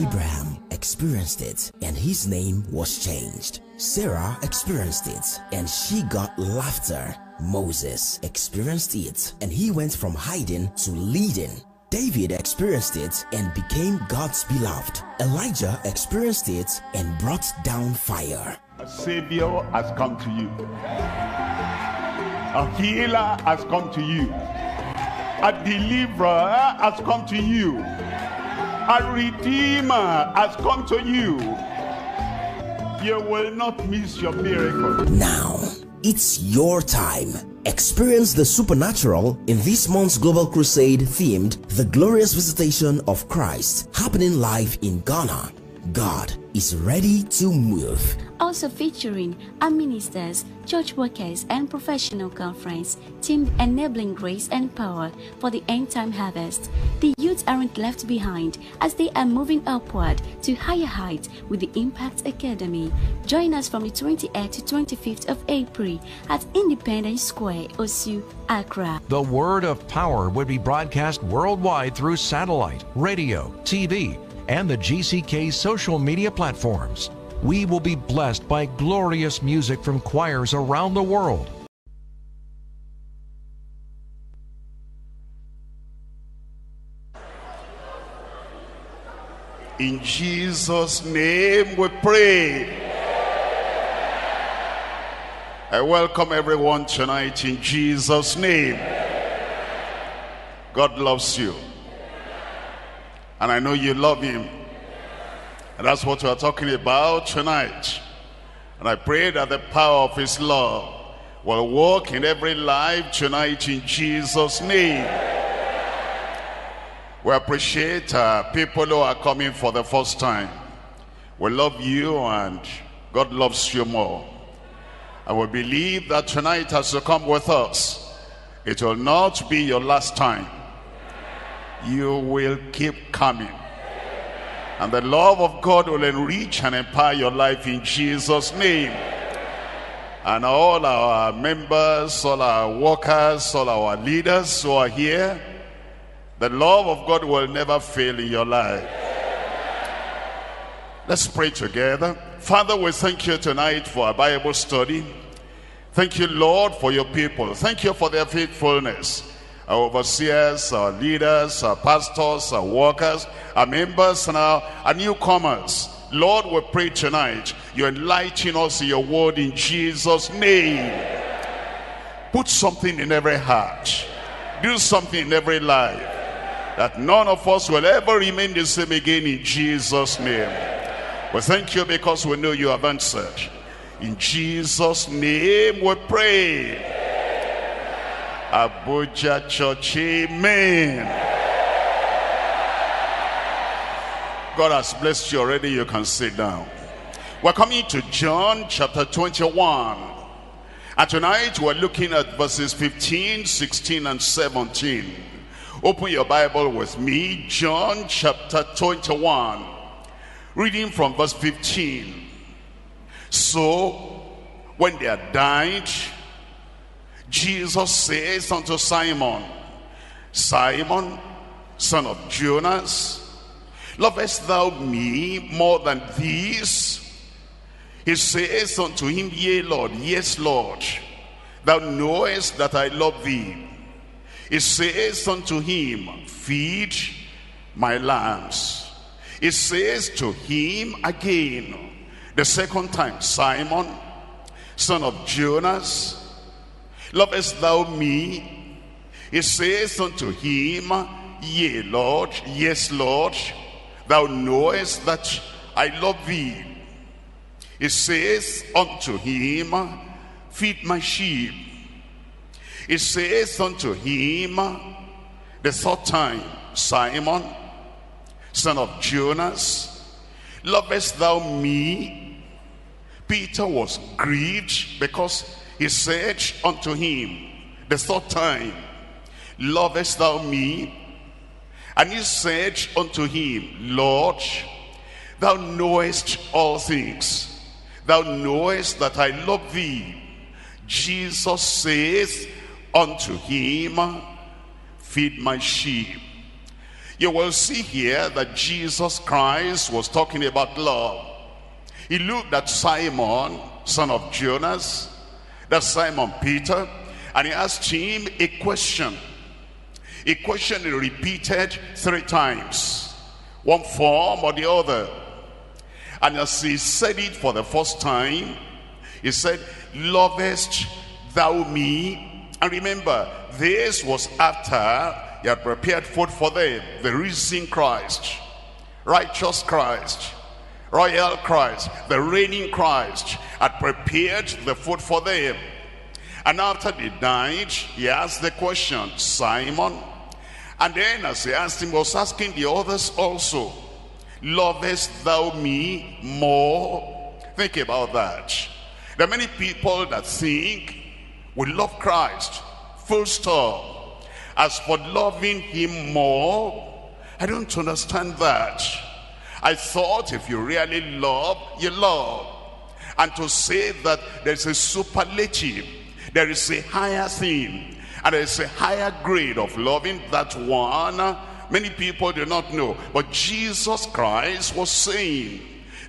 Abraham experienced it and his name was changed. Sarah experienced it and she got laughter. Moses experienced it and he went from hiding to leading. David experienced it and became God's beloved. Elijah experienced it and brought down fire. A savior has come to you. A healer has come to you. A deliverer has come to you. A redeemer has come to you. You will not miss your miracle. Now, it's your time. Experience the supernatural in this month's Global Crusade themed The Glorious Visitation of Christ, happening live in Ghana. God is ready to move. Also featuring our ministers, church workers and professional conference, team enabling grace and power for the end time harvest. The youth aren't left behind as they are moving upward to higher heights with the Impact Academy. Join us from the 28th to 25th of April at Independence Square, Osu, Accra. The word of power would be broadcast worldwide through satellite, radio, TV, and the GCK social media platforms. We will be blessed by glorious music from choirs around the world. In Jesus' name we pray. I welcome everyone tonight in Jesus' name. God loves you. And I know you love him. And that's what we are talking about tonight. And I pray that the power of his love will work in every life tonight in Jesus' name. We appreciate people who are coming for the first time. We love you and God loves you more. And we believe that tonight as you come with us, it will not be your last time. You will keep coming. And the love of God will enrich and empower your life in Jesus' name. And all our members, all our workers, all our leaders who are here, the love of God will never fail in your life. Let's pray together. Father, we thank you tonight for our Bible study. Thank you, Lord, for your people. Thank you for their faithfulness. Our overseers, our leaders, our pastors, our workers, our members, and our newcomers. Lord, we pray tonight, you enlighten us in your word in Jesus' name. Put something in every heart. Do something in every life. That none of us will ever remain the same again in Jesus' name. We thank you because we know you have answered. In Jesus' name we pray. Abuja Church, amen. God has blessed you already. You can sit down. We're coming to John chapter 21. And tonight we're looking at verses 15, 16, and 17. Open your Bible with me. John chapter 21. Reading from verse 15. So, when they had dined, Jesus says unto Simon, Simon, son of Jonas, lovest thou me more than these? He says unto him, Yea, Lord, yes, Lord, thou knowest that I love thee. He says unto him, Feed my lambs. He says to him again, the second time, Simon, son of Jonas, lovest thou me? He says unto him, Yea, Lord, yes, Lord, thou knowest that I love thee. He says unto him, Feed my sheep. He says unto him, the third time, Simon, son of Jonas, lovest thou me? Peter was grieved because he said unto him the third time, Lovest thou me? And he said unto him, Lord, thou knowest all things. Thou knowest that I love thee. Jesus says unto him, Feed my sheep. You will see here that Jesus Christ was talking about love. He looked at Simon, son of Jonas, that's Simon Peter, and he asked him a question. A question he repeated 3 times, one form or the other. And as he said it for the first time, he said, "Lovest thou me?" And remember, this was after he had prepared food for them, the risen Christ, righteous Christ, royal Christ, the reigning Christ, had prepared the food for them. And after they died, he asked the question, "Simon," and then as he asked him, he was asking the others also, "Lovest thou me more?" Think about that. There are many people that think we love Christ, full stop. As for loving him more, I don't understand that. I thought if you really love, you love. And to say that there's a superlative, there is a higher thing, and there is a higher grade of loving, that one many people do not know. But Jesus Christ was saying,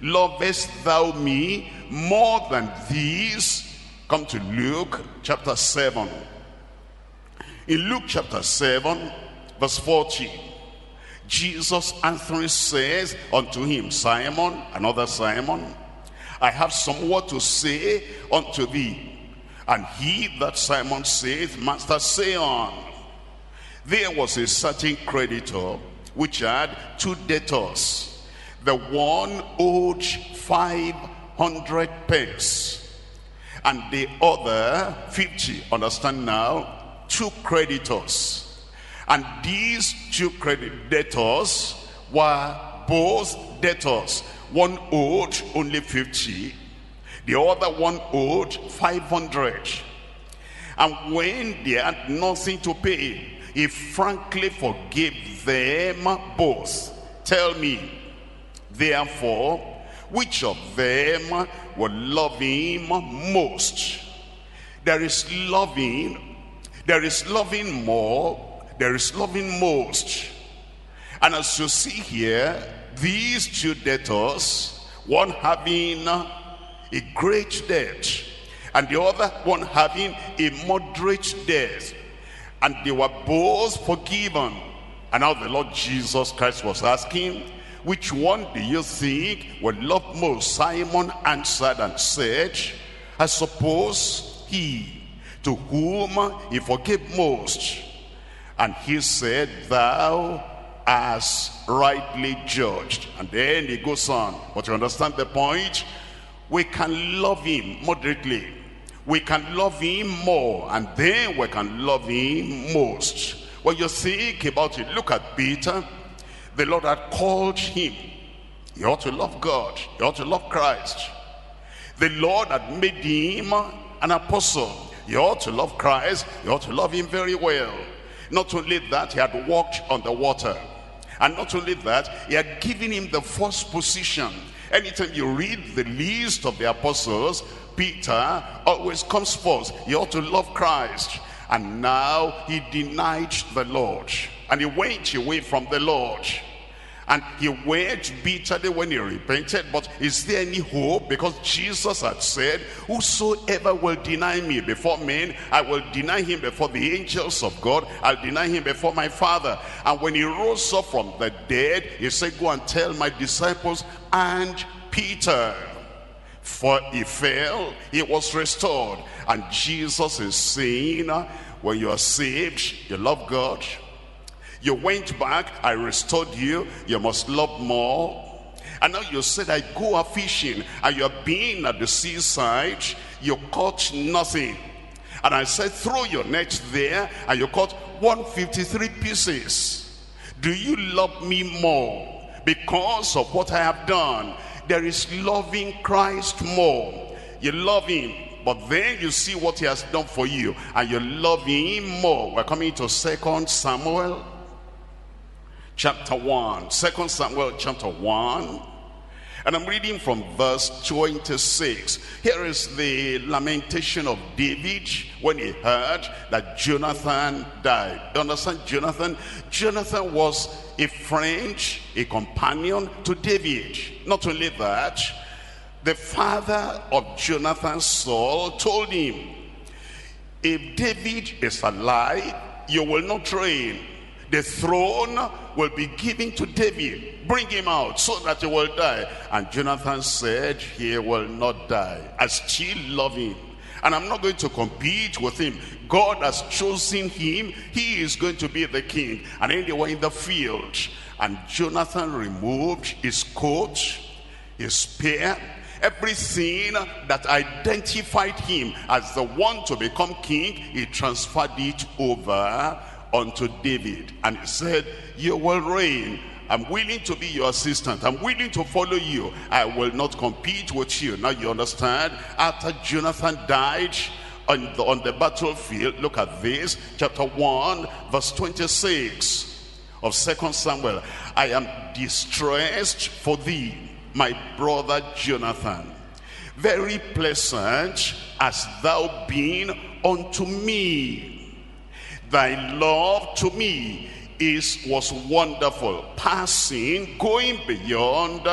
"Lovest thou me more than these?" Come to Luke chapter 7. In Luke chapter 7, verse 40, Jesus answering says unto him, "Simon," another Simon, "I have somewhat to say unto thee." And he, that Simon, saith, "Master, say on." There was a certain creditor which had 2 debtors. The one owed 500 pence, and the other 50. Understand now, 2 creditors. And these 2 debtors were both debtors. One owed only 50. The other one owed 500. And when they had nothing to pay, he frankly forgave them both. Tell me, therefore, which of them will love him most? There is loving more, there is loving most. And as you see here, these 2 debtors, one having a great debt and the other one having a moderate debt, and they were both forgiven. And now the Lord Jesus Christ was asking, "Which one do you think will love most?" Simon answered and said, "I suppose he to whom he forgave most." And he said, "Thou hast rightly judged." And then he goes on. But you understand the point? We can love him moderately, we can love him more, and then we can love him most. When you think about it, look at Peter. The Lord had called him. He ought to love God, he ought to love Christ. The Lord had made him an apostle. He ought to love Christ, he ought to love him very well. Not only that, he had walked on the water, and not only that, he had given him the first position. Anytime you read the list of the apostles, Peter always comes first. He ought to love Christ. And now he denied the Lord, and he went away from the Lord, and he wept bitterly when he repented. But is there any hope? Because Jesus had said, "Whosoever will deny me before men, I will deny him before the angels of God. I'll deny him before my Father." And when he rose up from the dead, he said, "Go and tell my disciples and Peter." For he fell, he was restored. And Jesus is saying, when you are saved, you love God. You went back, I restored you, you must love more. And now you said, "I go a fishing," and you have been at the seaside, you caught nothing. And I said, "Throw your net there," and you caught 153 pieces. Do you love me more because of what I have done? There is loving Christ more. You love him, but then you see what he has done for you, and you love him more. We're coming to 2 Samuel. Chapter 1, 2 Samuel chapter 1, And I'm reading from verse 26. Here is the lamentation of David when he heard that Jonathan died. Do you understand Jonathan? Jonathan was a friend, a companion to David. Not only that, the father of Jonathan, Saul, told him, if David is alive, you will not reign. The throne will be given to David. Bring him out so that he will die. And Jonathan said, he will not die. I still love him, and I'm not going to compete with him. God has chosen him. He is going to be the king. And then they were in the field, and Jonathan removed his coat, his spear, everything that identified him as the one to become king. He transferred it over unto David, and he said, you will reign. I'm willing to be your assistant. I'm willing to follow you. I will not compete with you. Now you understand, after Jonathan died on the battlefield, look at this, chapter 1 verse 26 of 2 Samuel. I am distressed for thee, my brother Jonathan, very pleasant hast thou been unto me. Thy love to me was wonderful, passing, going beyond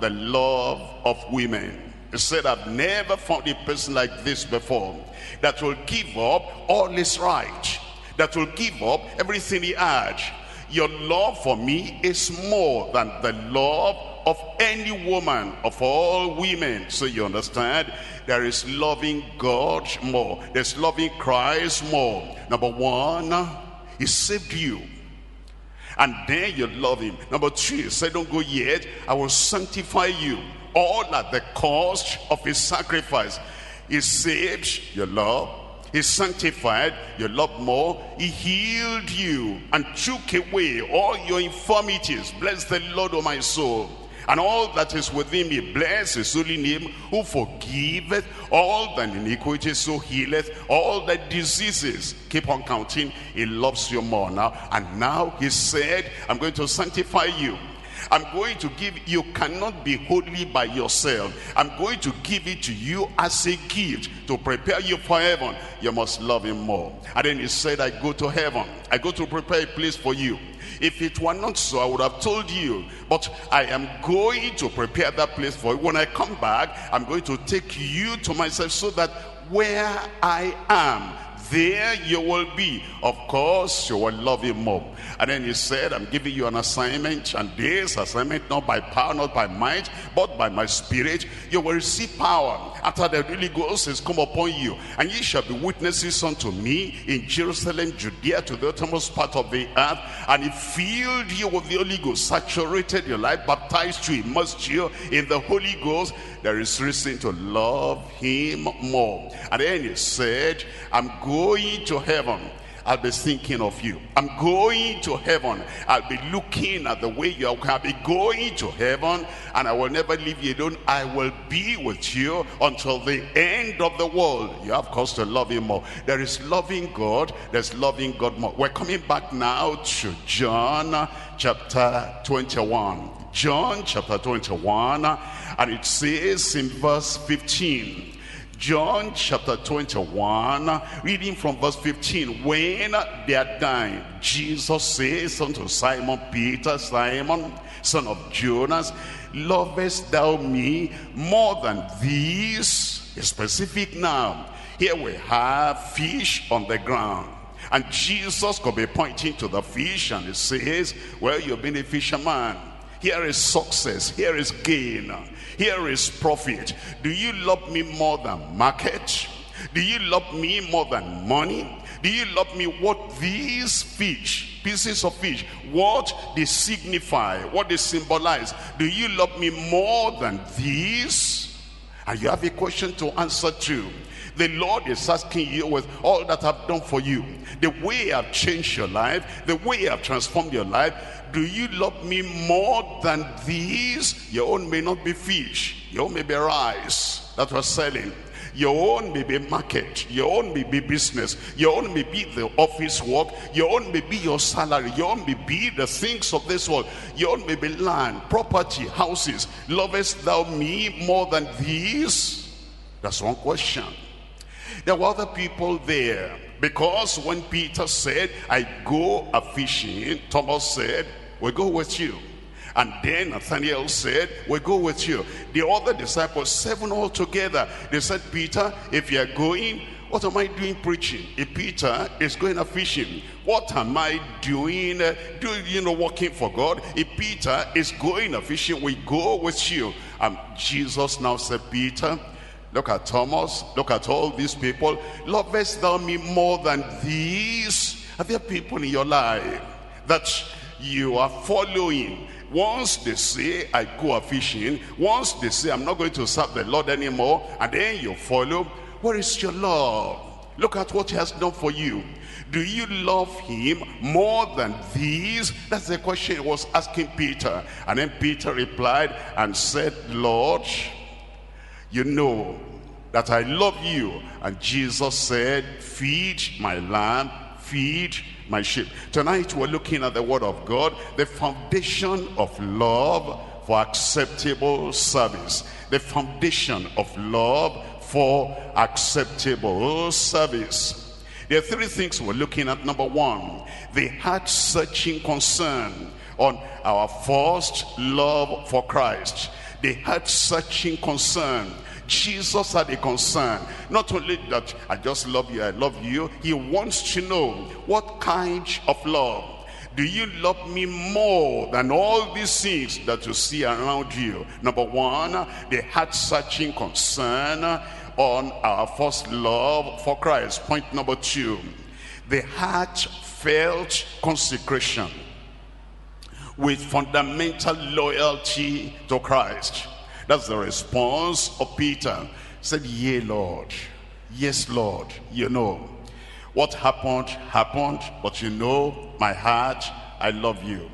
the love of women. He said, I've never found a person like this before, that will give up all his right, that will give up everything he had. Your love for me is more than the love of any woman, of all women. So you understand, there is loving God more, there's loving Christ more. Number one, he saved you, and then you love him. Number two, he said, don't go yet, I will sanctify you, all at the cost of his sacrifice. He saved your love, he sanctified your love more, he healed you and took away all your infirmities. Bless the Lord, O my soul, and all that is within me. Bless his holy name, who forgiveth all thine iniquities, who healeth all thy diseases. Keep on counting, he loves you more now. And now he said, I'm going to sanctify you. I'm going to give, you cannot be holy by yourself. I'm going to give it to you as a gift to prepare you for heaven. You must love him more. And then he said, I go to heaven, I go to prepare a place for you. If it were not so, I would have told you, but I am going to prepare that place for you. When I come back, I'm going to take you to myself, so that where I am, there you will be. Of course, you will love him more. And then he said, I'm giving you an assignment, and this assignment, not by power, not by might, but by my spirit. You will receive power after the Holy Ghost has come upon you, and ye shall be witnesses unto me in Jerusalem, Judea, to the uttermost part of the earth. And he filled you with the Holy Ghost, saturated your life, baptized you, immersed you in the Holy Ghost. There is reason to love him more. And then he said, I'm going to heaven, I'll be thinking of you. I'm going to heaven, I'll be looking at the way you are. I'll be going to heaven, and I will never leave you alone. I will be with you until the end of the world. You have cause to love him more. There is loving God, there's loving God more. We're coming back now to John chapter 21. John chapter 21, and it says in verse 15, John chapter 21, reading from verse 15, when they are dying, Jesus says unto Simon Peter, Simon, son of Jonas, lovest thou me more than these? It's specific now. Here we have fish on the ground, and Jesus could be pointing to the fish, and he says, well, you've been a fisherman. Here is success, here is gain, here is profit. Do you love me more than market? Do you love me more than money? Do you love me what these fish, pieces of fish, what they signify, what they symbolize? Do you love me more than these? And you have a question to answer to. The Lord is asking you, with all that I've done for you, the way I've changed your life, the way I've transformed your life, do you love me more than these? Your own may not be fish, your own may be rice that was selling. Your own may be market, your own may be business, your own may be the office work, your own may be your salary, your own may be the things of this world, your own may be land, property, houses. Lovest thou me more than these? That's one question. There were other people there, because when Peter said, I go a-fishing, Thomas said, we'll go with you. And then Nathanael said, we'll go with you. The other disciples, 7 altogether, they said, Peter, if you're going, what am I doing preaching? If Peter is going a-fishing, what am I doing, working for God? If Peter is going a-fishing, we go with you. And Jesus now said, Peter, look at Thomas, look at all these people. Lovest thou me more than these? Are there people in your life that you are following? Once they say, I go a-fishing, once they say, I'm not going to serve the Lord anymore, and then you follow, where is your love? Look at what he has done for you. Do you love him more than these? That's the question he was asking Peter. And then Peter replied and said, Lord, you know that I love you. And Jesus said, feed my lamb, feed my sheep. Tonight we're looking at the word of God, the foundation of love for acceptable service. The foundation of love for acceptable service. There are 3 things we're looking at. Number 1, the heart-searching concern on our first love for Christ. They had searching concern. Jesus had a concern. Not only that, I just love you, I love you. He wants to know, what kind of love? Do you love me more than all these things that you see around you? Number 1, they had searching concern on our first love for Christ. Point number 2, the heartfelt consecration with fundamental loyalty to Christ. That's the response of Peter. He said, yea, Lord. Yes, Lord. You know, what happened, happened. But you know, my heart, I love you.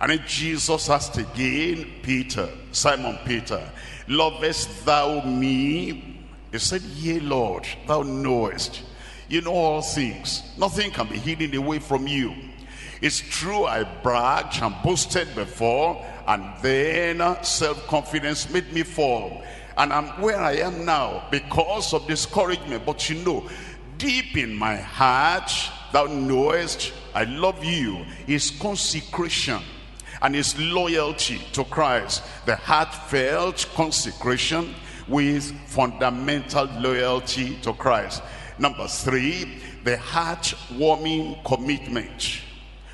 And then Jesus asked again, Peter, Simon Peter, lovest thou me? He said, yea, Lord, thou knowest. You know all things. Nothing can be hidden away from you. It's true, I bragged and boasted before, and then self-confidence made me fall. And I'm where I am now because of discouragement. But you know, deep in my heart, thou knowest I love you. His consecration and his loyalty to Christ. The heartfelt consecration with fundamental loyalty to Christ. Number 3, the heartwarming commitment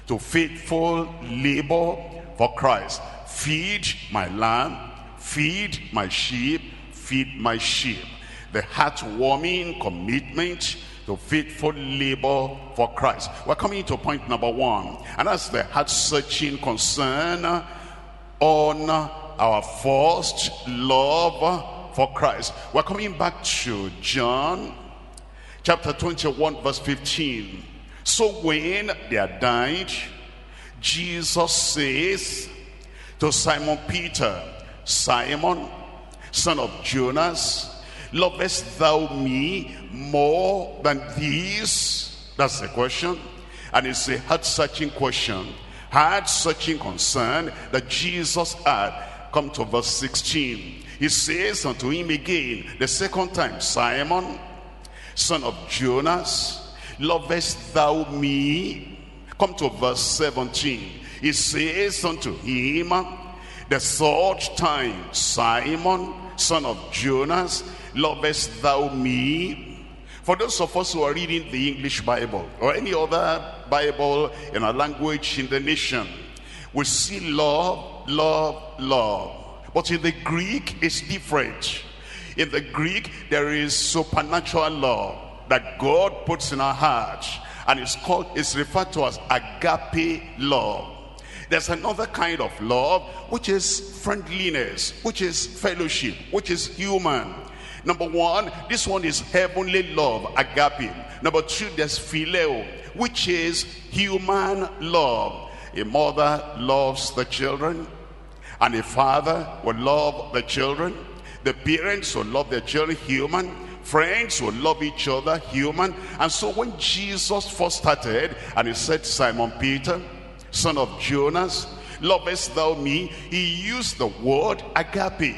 to faithful labor for Christ. Feed my lamb, feed my sheep, feed my sheep. The heartwarming commitment to faithful labor for Christ. We're coming to point number 1, and that's the heart-searching concern on our first love for Christ. We're coming back to John chapter 21 verse 15. So when they had dined, Jesus says to Simon Peter, Simon, son of Jonas, lovest thou me more than these? That's the question. And it's a heart-searching question, heart-searching concern that Jesus had. Come to verse 16. He says unto him again, the second time, Simon, son of Jonas, lovest thou me? Come to verse 17. He says unto him the third time, Simon, son of Jonas, lovest thou me? For those of us who are reading the English Bible or any other Bible in our language in the nation, we see love, love, love. But in the Greek, it's different. In the Greek, there is supernatural love that God puts in our hearts, and it's referred to as agape love. There's another kind of love, which is friendliness, which is fellowship, which is human. Number 1, this one is heavenly love, agape. Number 2, there's phileo, which is human love. A mother loves the children, and a father will love the children. The parents will love their children, human. Friends will love each other, human. And so when Jesus first started and he said, Simon Peter, son of Jonas, lovest thou me? He used the word agape,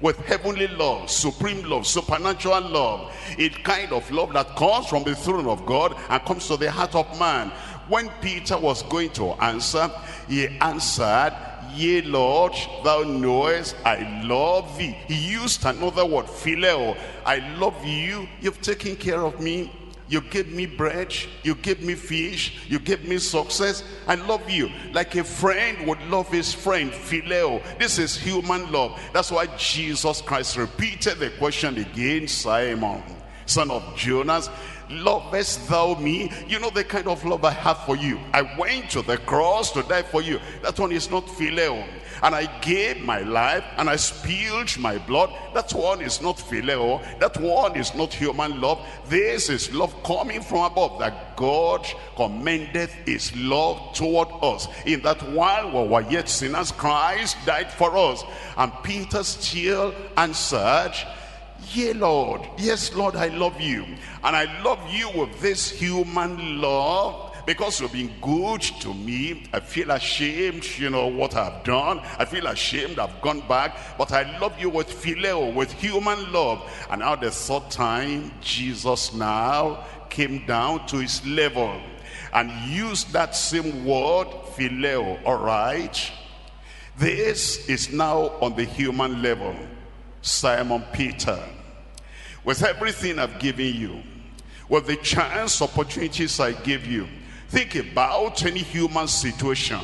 with heavenly love, supreme love, supernatural love. A kind of love that comes from the throne of God and comes to the heart of man. When Peter was going to answer, he answered, Yea, Lord, thou knowest I love thee. He used another word, phileo. I love you. You've taken care of me. You gave me bread. You gave me fish. You gave me success. I love you. Like a friend would love his friend, phileo. This is human love. That's why Jesus Christ repeated the question again, Simon, son of Jonas, lovest thou me? You know the kind of love I have for you. I went to the cross to die for you. That one is not phileo. And I gave my life and I spilled my blood. That one is not phileo. That one is not human love. This is love coming from above, that God commendeth his love toward us, in that while we were yet sinners, Christ died for us. And Peter still answered, Yea, Lord. Yes, Lord, I love you. And I love you with this human love, because you've been good to me. I feel ashamed, you know, what I've done. I feel ashamed, I've gone back. But I love you with phileo, with human love. And now the third time, Jesus now came down to his level and used that same word, phileo. All right? This is now on the human level. Simon Peter, with everything I've given you, with the chance, opportunities I give you, think about any human situation.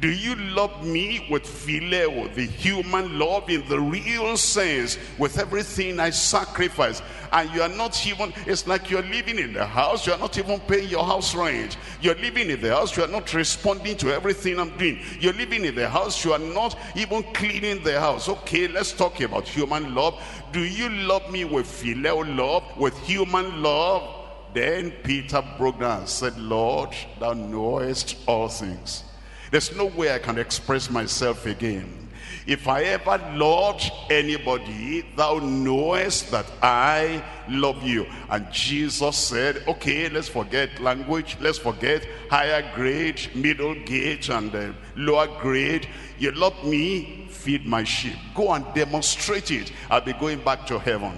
Do you love me with phileo, the human love in the real sense, with everything I sacrifice? And you are not even, it's like you're living in the house, you're not even paying your house rent. You're living in the house, you're not responding to everything I'm doing. You're living in the house, you are not even cleaning the house. Okay, let's talk about human love. Do you love me with phileo love, with human love? Then Peter broke down and said, Lord, thou knowest all things. There's no way I can express myself again. If I ever loved anybody, thou knowest that I love you. And Jesus said, okay, let's forget language. Let's forget higher grade, middle grade, and lower grade. You love me, feed my sheep. Go and demonstrate it. I'll be going back to heaven.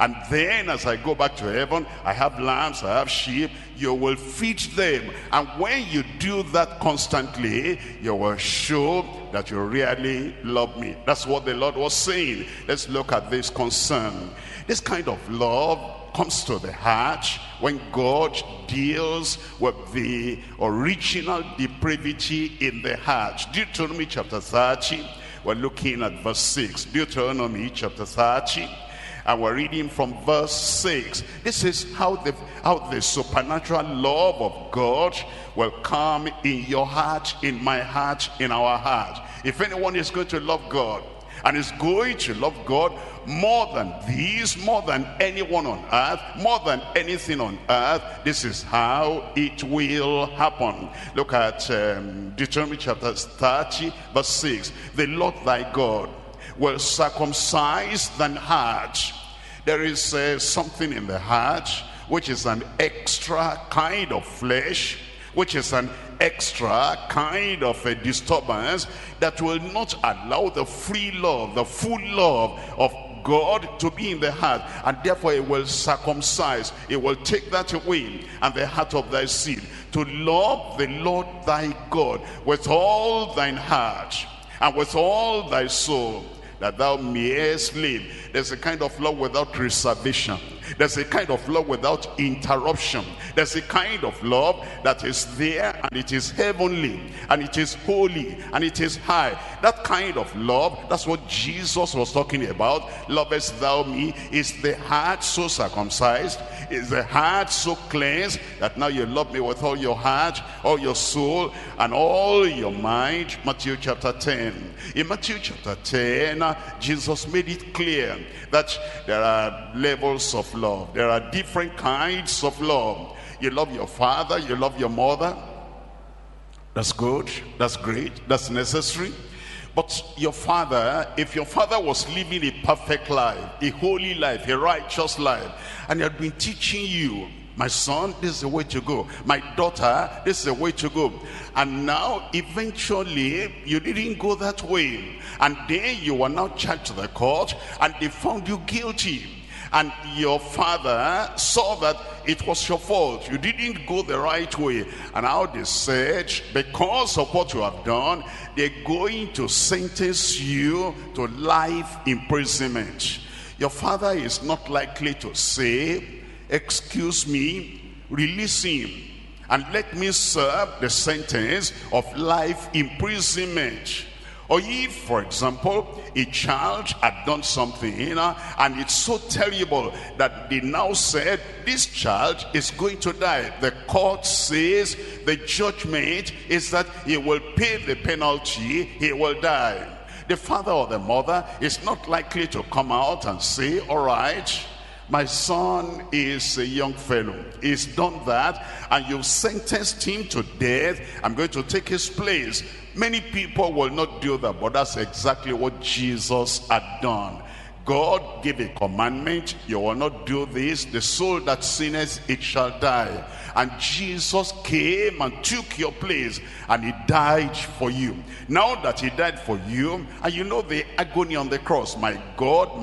And then as I go back to heaven, I have lambs, I have sheep, you will feed them. And when you do that constantly, you will show that you really love me. That's what the Lord was saying. Let's look at this concern. This kind of love comes to the heart when God deals with the original depravity in the heart. Deuteronomy chapter 30, we're looking at verse 6. Deuteronomy chapter 30. And we're reading from verse 6. This is how the supernatural love of God will come in your heart, in my heart, in our heart. If anyone is going to love God, and is going to love God more than these, more than anyone on earth, more than anything on earth, this is how it will happen. Look at Deuteronomy chapter 30, verse 6. The Lord thy God will circumcise than heart. There is something in the heart which is an extra kind of flesh, which is an extra kind of a disturbance that will not allow the free love, the full love of God to be in the heart, and therefore it will circumcise, it will take that away, and the heart of thy seed, to love the Lord thy God with all thine heart and with all thy soul, that thou mayest live. There's a kind of love without reservation. There's a kind of love without interruption. There's a kind of love that is there, and it is heavenly, and it is holy, and it is high. That kind of love, that's what Jesus was talking about. Lovest thou me? Is the heart so circumcised? Is the heart so cleansed that now you love me with all your heart, all your soul, and all your mind? Matthew chapter 10. In Matthew chapter 10, Jesus made it clear that there are levels of love. There are different kinds of love. You love your father, you love your mother. That's good, that's great, that's necessary. But your father, if your father was living a perfect life, a holy life, a righteous life, and he had been teaching you, my son, this is the way to go, my daughter, this is the way to go, and now eventually you didn't go that way, and then you were now charged to the court and they found you guilty, and your father saw that it was your fault, you didn't go the right way, and now they said, because of what you have done, they're going to sentence you to life imprisonment. Your father is not likely to say, excuse me, release him and let me serve the sentence of life imprisonment. Or if, for example, a child had done something, and it's so terrible that they now said, this child is going to die. The court says, the judgment is that he will pay the penalty, he will die. The father or the mother is not likely to come out and say, all right, my son is a young fellow, he's done that, and you've sentenced him to death, I'm going to take his place. Many people will not do that, but that's exactly what Jesus had done. God gave a commandment, you will not do this, the soul that sinneth, it shall die. And Jesus came and took your place, and he died for you. Now that he died for you, and you know the agony on the cross, my God,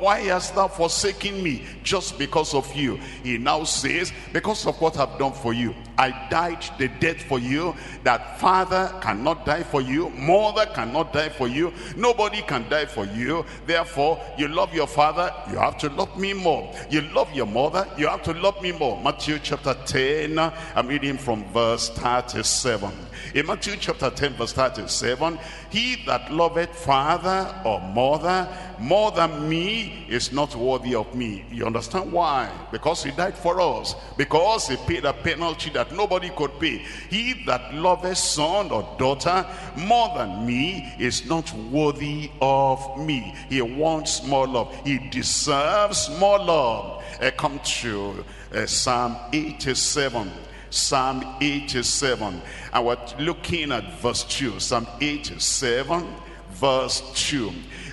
why hast thou forsaken me? Just because of you. He now says, because of what I've done for you, I died the death for you, that father cannot die for you, mother cannot die for you, nobody can die for you. Therefore, you love your father, you have to love me more. You love your mother, you have to love me more. Matthew chapter 10, I'm reading from verse 37. In Matthew chapter 10, verse 37, he that loveth father or mother more than me is not worthy of me. You understand why? Because he died for us. Because he paid a penalty that nobody could pay. He that loveth son or daughter more than me is not worthy of me. He wants more love. He deserves more love. Come to Psalm 87. Psalm 87, and we're looking at verse 2. Psalm 87 verse 2,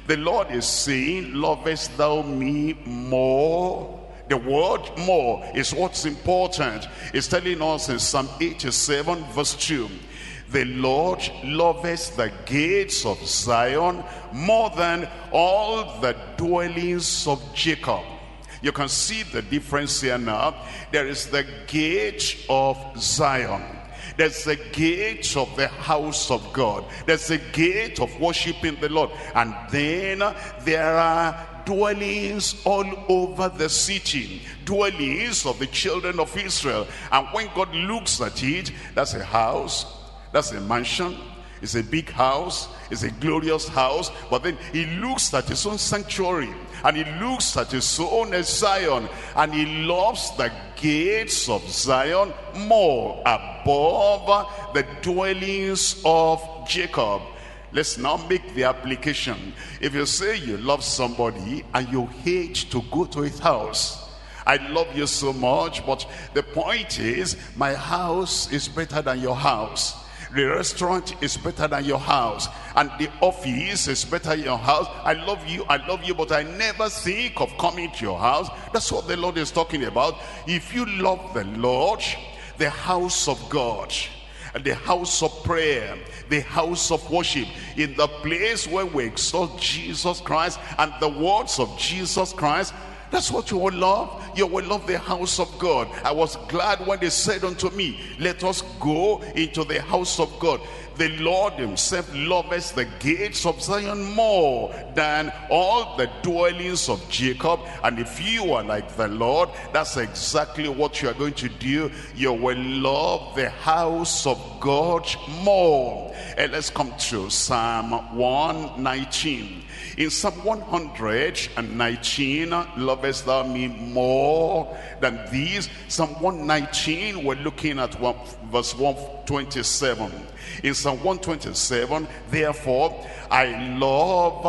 the Lord is saying, lovest thou me more? The word more is what's important. It's telling us in Psalm 87 verse 2, the Lord loveth the gates of Zion more than all the dwellings of Jacob. You can see the difference here now. There is the gate of Zion. There's the gate of the house of God. There's the gate of worshiping the Lord. And then there are dwellings all over the city, dwellings of the children of Israel. And when God looks at it, that's a house, that's a mansion. It's a big house, it's a glorious house, but then he looks at his own sanctuary, and he looks at his own Zion, and he loves the gates of Zion more above the dwellings of Jacob. Let's now make the application. If you say you love somebody and you hate to go to his house, I love you so much, but the point is, my house is better than your house. The restaurant is better than your house, and the office is better than your house. I love you, but I never think of coming to your house. That's what the Lord is talking about. If you love the Lord, the house of God, the house of prayer, the house of worship, in the place where we exalt Jesus Christ and the words of Jesus Christ, that's what you will love. You will love the house of God. I was glad when they said unto me, let us go into the house of God. The Lord himself loveth the gates of Zion more than all the dwellings of Jacob. And if you are like the Lord, that's exactly what you are going to do. You will love the house of God more. And let's come to Psalm 119. In Psalm 119, lovest thou me more than these? Psalm 119, we're looking at verse 127. In Psalm 127, therefore, I love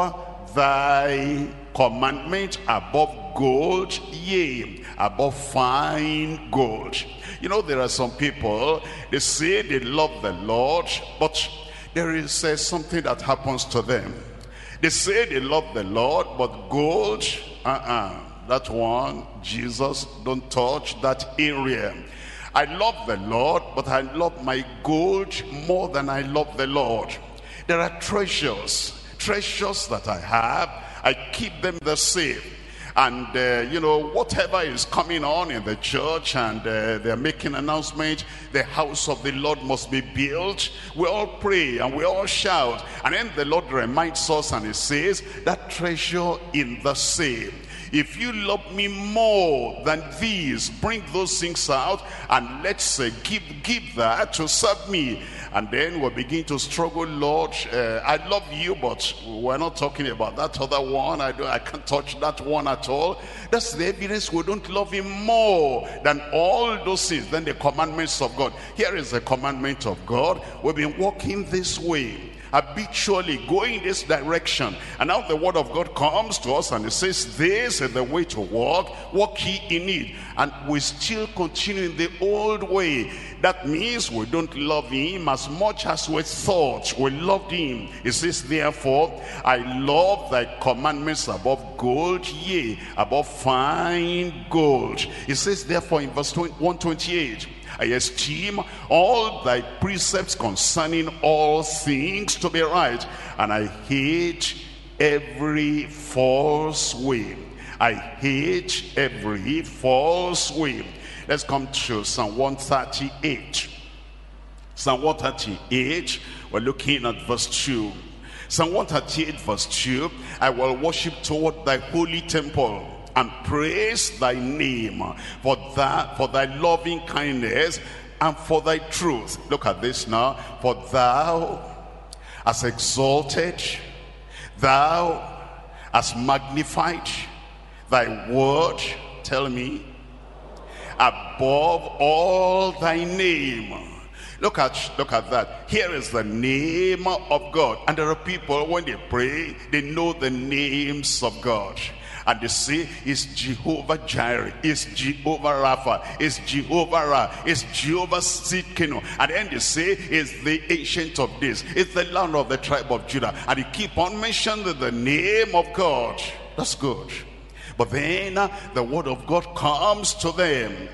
thy commandment above gold, yea, above fine gold. You know, there are some people, they say they love the Lord, but there is something that happens to them. They say they love the Lord, but gold, that one, Jesus, don't touch that area. I love the Lord, but I love my gold more than I love the Lord. There are treasures that I have. I keep them the same. And, you know, whatever is coming on in the church, and they're making announcement, the house of the Lord must be built. We all pray and we all shout. And then the Lord reminds us and he says, that treasure in the same. If you love me more than these, bring those things out and let's give that to serve me. And then we'll begin to struggle, Lord, I love you, but we're not talking about that other one. I can't touch that one at all. That's the evidence we don't love him more than all those things, than the commandments of God. Here is the commandment of God. We've been walking this way, habitually going this direction, and now the word of God comes to us and it says, this is the way to walk ye in it, and we still continue in the old way. That means we don't love him as much as we thought we loved him. It says, therefore I love thy commandments above gold, yea, above fine gold. It says therefore in verse 128, I esteem all thy precepts concerning all things to be right, and I hate every false way. I hate every false way. Let's come to Psalm 138. Psalm 138, we're looking at verse 2. Psalm 138 verse 2, I will worship toward thy holy temple and praise thy name for thy loving kindness and for thy truth. Look at this now. For thou hast exalted, thou hast magnified thy word, tell me, above all thy name. Look at that. Here is the name of God. And there are people, when they pray, they know the names of God. And they say, it's Jehovah Jireh, it's Jehovah Rapha, it's Jehovah Ra, it's Jehovah Sidkenu. And then they say, it's the Ancient of Days, it's the Lion of the tribe of Judah. And they keep on mentioning the name of God. That's good. But then the word of God comes to them.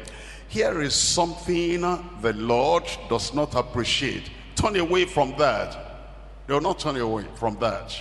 Here is something the Lord does not appreciate. Turn away from that. They will not turn away from that.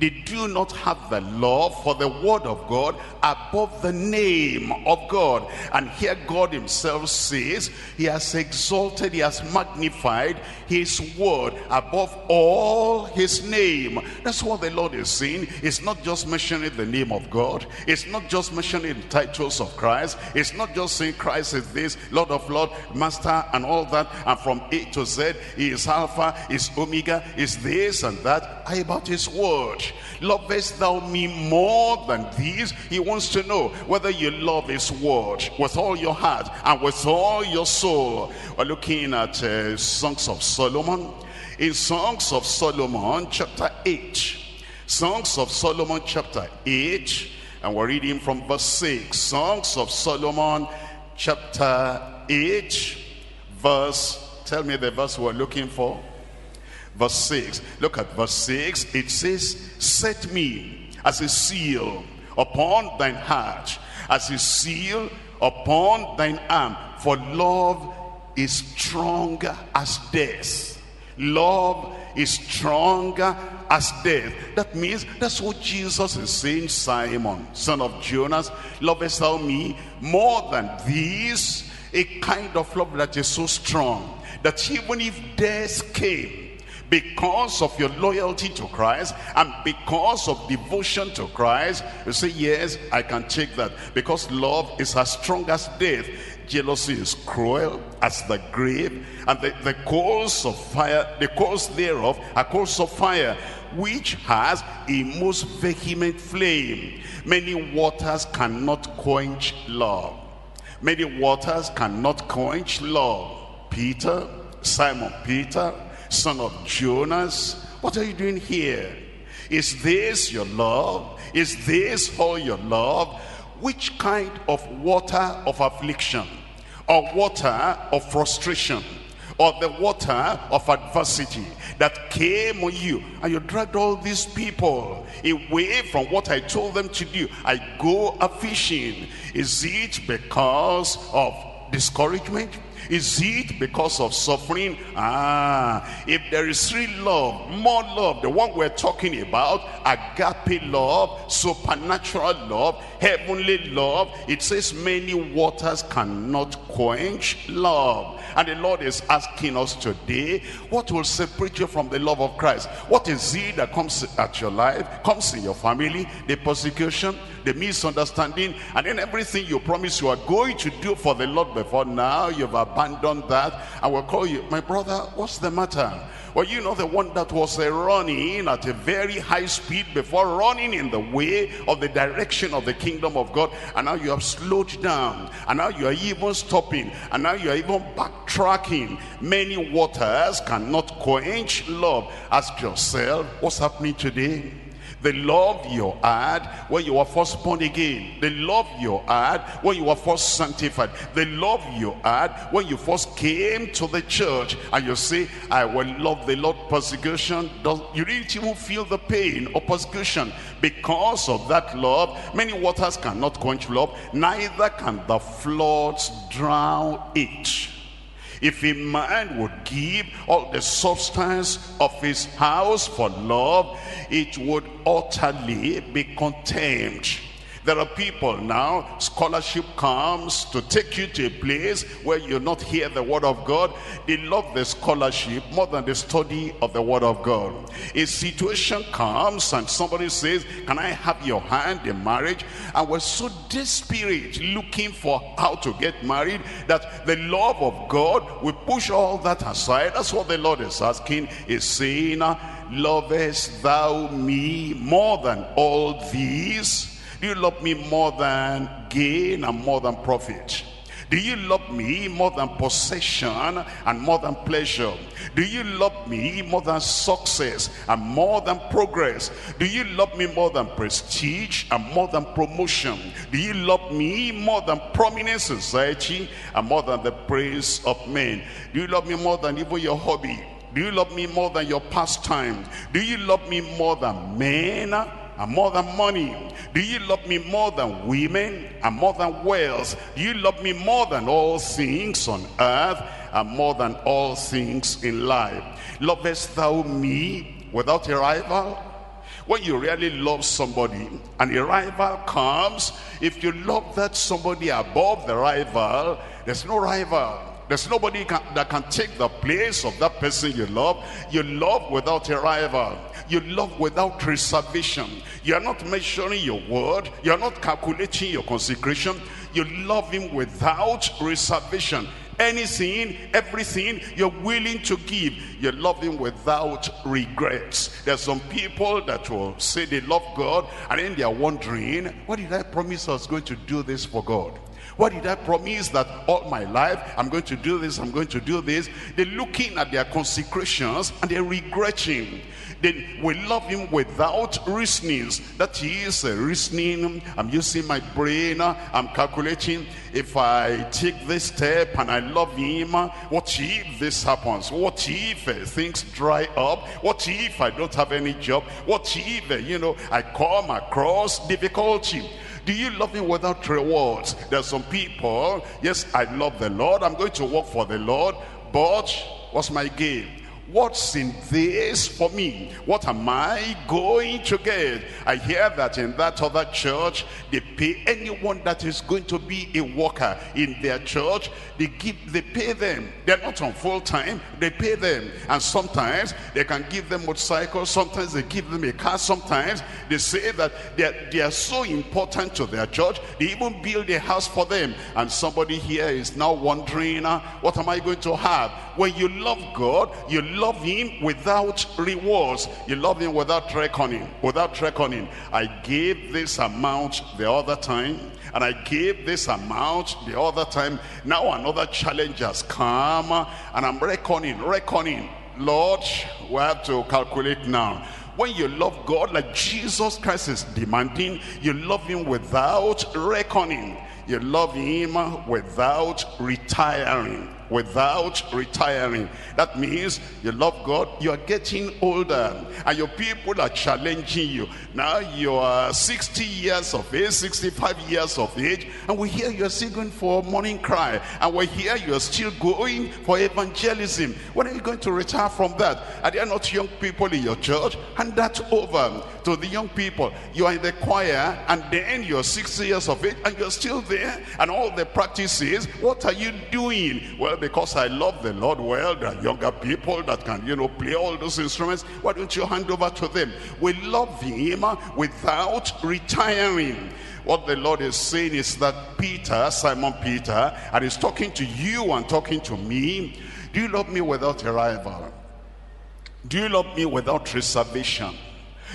They do not have the love for the word of God above the name of God. And here God himself says, he has exalted, he has magnified his word above all his name. That's what the Lord is saying. It's not just mentioning the name of God. It's not just mentioning the titles of Christ. It's not just saying Christ is this, Lord of Lord, Master, and all that. And from A to Z, he is Alpha, he is Omega, he is this and that. How about his word? Lovest thou me more than these? He wants to know whether you love his word with all your heart and with all your soul. We're looking at Songs of Solomon. In Songs of Solomon chapter 8. Songs of Solomon chapter 8. And we're reading from verse 6. Songs of Solomon chapter 8. Verse, tell me the verse we're looking for. Verse 6. Look at verse 6. It says, set me as a seal upon thine heart, as a seal upon thine arm, for love is stronger as death. Love is stronger as death. That means, that's what Jesus is saying, Simon, son of Jonas, lovest thou me more than these? A kind of love that is so strong that even if death came, because of your loyalty to Christ and because of devotion to Christ, you say, yes, I can take that, because love is as strong as death. Jealousy is cruel as the grave, and the coals of fire, the coals thereof are coals of fire, which has a most vehement flame. Many waters cannot quench love. Many waters cannot quench love. Peter, Simon Peter, son of Jonas, what are you doing here? Is this your love? Is this all your love? Which kind of water of affliction, or water of frustration, or the water of adversity that came on you, and you dragged all these people away from what I told them to do. I go a fishing. Is it because of discouragement? Is it because of suffering? If there is real love, more love, the one we're talking about, agape love, supernatural love, heavenly love, it says many waters cannot quench love. And the Lord is asking us today, what will separate you from the love of Christ? What is it that comes at your life, comes in your family, the persecution, the misunderstanding, and then everything you promise you are going to do for the Lord before now, you've abandoned that. I will call you, my brother, what's the matter? Well, you know, the one that was running at a very high speed before, running in the way of the direction of the kingdom of God, and now you have slowed down, and now you are even stopping, and now you are even backtracking. Many waters cannot quench love. Ask yourself, what's happening today? The love you had when you were first born again, the love you had when you were first sanctified, the love you had when you first came to the church, and you say, I will love the Lord. Persecution, you didn't even feel the pain of persecution because of that love. Many waters cannot quench love, neither can the floods drown it. If a man would give all the substance of his house for love, it would utterly be contemned. There are people now, scholarship comes to take you to a place where you not hear the word of God. They love the scholarship more than the study of the word of God. A situation comes and somebody says, can I have your hand in marriage? And we're so desperate looking for how to get married that the love of God will push all that aside. That's what the Lord is asking, is saying, lovest thou me more than all these? Do you love me more than gain and more than profit? Do you love me more than possession and more than pleasure? Do you love me more than success and more than progress? Do you love me more than prestige and more than promotion? Do you love me more than prominence in society and more than the praise of men? Do you love me more than even your hobby? Do you love me more than your pastime? Do you love me more than men and more than money? Do you love me more than women and more than wealth? Do you love me more than all things on earth and more than all things in life? Lovest thou me without a rival? When you really love somebody and a rival comes, if you love that somebody above the rival, there's no rival. There's nobody that can take the place of that person you love. You love without a rival. You love without reservation. You are not measuring your word. You are not calculating your consecration. You love him without reservation. Anything, everything, you're willing to give. You love him without regrets. There's some people that will say they love God, and then they are wondering, what did I promise I was going to do this for God? What did I promise that all my life I'm going to do this, I'm going to do this? They're looking at their consecrations and they're regretting. They will love him without reasonings. That is a reasoning. I'm using my brain. I'm calculating. If I take this step and I love him, what if this happens? What if things dry up? What if I don't have any job? What if, I come across difficulty? Do you love him without rewards? There are some people, yes, I love the Lord. I'm going to work for the Lord. But what's my gain? What's in this for me? What am I going to get? I hear that in that other church, they pay anyone that is going to be a worker in their church. They pay them. They're not on full time. They pay them. And sometimes they can give them motorcycles. Sometimes they give them a car. Sometimes they say that they are so important to their church. They even build a house for them. And somebody here is now wondering, what am I going to have? When you love God, you love him without rewards. You love him without reckoning. I gave this amount the other time, and I gave this amount the other time. Now another challenge has come, and I'm reckoning. Lord, we have to calculate now. When you love God like Jesus Christ is demanding, you love him without reckoning. You love him without retiring. without retiring. That means you love God, you are getting older, and your people are challenging you. Now you are 60 years of age, 65 years of age, and we hear you're still going for morning cry, and we hear you're still going for evangelism. When are you going to retire from that? Are there not young people in your church? Hand that over to the young people. You are in the choir, and then you're 60 years of age, and you're still there, and all the practices. What are you doing? Well, because I love the Lord. Well, there are younger people that can, play all those instruments. Why don't you hand over to them? We love him without retiring. What the Lord is saying is that Simon Peter, and he's talking to you and talking to me, do you love me without a rival? Do you love me without reservation?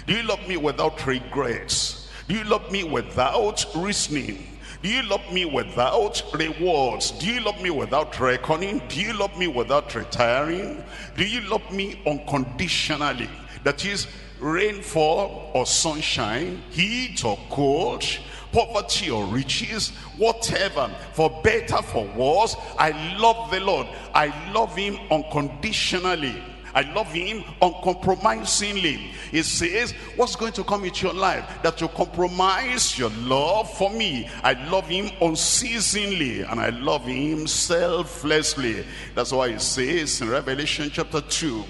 Do you love me without regrets? Do you love me without reasoning? Do you love me without rewards? Do you love me without reckoning? Do you love me without retiring? Do you love me unconditionally? That is, rainfall or sunshine, heat or cold, poverty or riches, whatever, for better, for worse, I love the Lord. I love him unconditionally. I love him uncompromisingly. He says, what's going to come into your life that you compromise your love for me? I love him unceasingly, and I love him selflessly. That's why he says in Revelation chapter 2,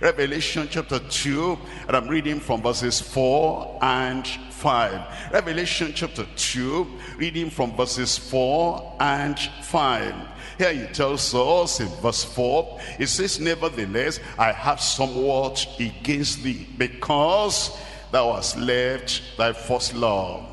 and I'm reading from verses 4 and 5. Revelation chapter 2, reading from verses 4 and 5. Here he tells us in verse 4, it says, nevertheless, I have somewhat against thee, because thou hast left thy first love.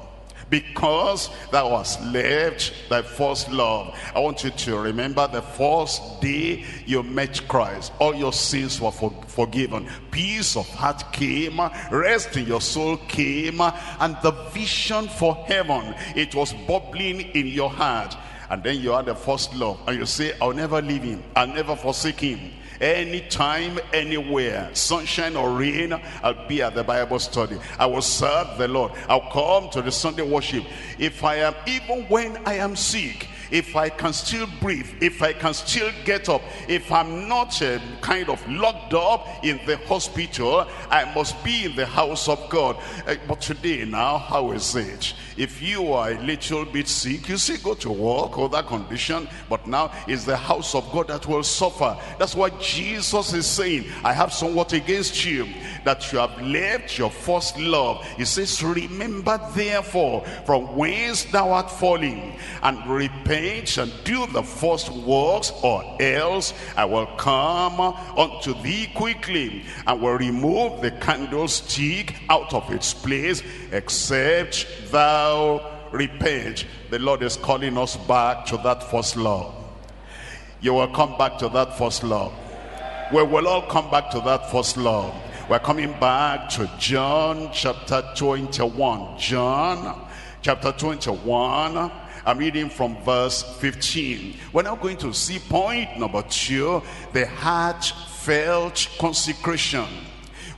Because thou hast left thy first love. I want you to remember the first day you met Christ. All your sins were forgiven. Peace of heart came. Rest in your soul came. And the vision for heaven, it was bubbling in your heart. And then you had the first love. And you say, I'll never leave him. I'll never forsake him. Anytime, anywhere, sunshine or rain, I'll be at the Bible study. I will serve the Lord. I'll come to the Sunday worship. Even when I am sick, if I can still breathe, if I can still get up, if I'm not kind of locked up in the hospital, I must be in the house of God. But today now, how is it? If you are a little bit sick, you see, go to work or that condition, but now it's the house of God that will suffer. That's what Jesus is saying. I have somewhat against you, that you have left your first love. He says, remember therefore from whence thou art fallen, and repent and do the first works, or else I will come unto thee quickly, and will remove the candlestick out of its place, except thou repent. The Lord is calling us back to that first love. You will come back to that first love. We will all come back to that first love. We're coming back to John chapter 21. John chapter 21. I'm reading from verse 15. We're now going to see point number 2. The heartfelt consecration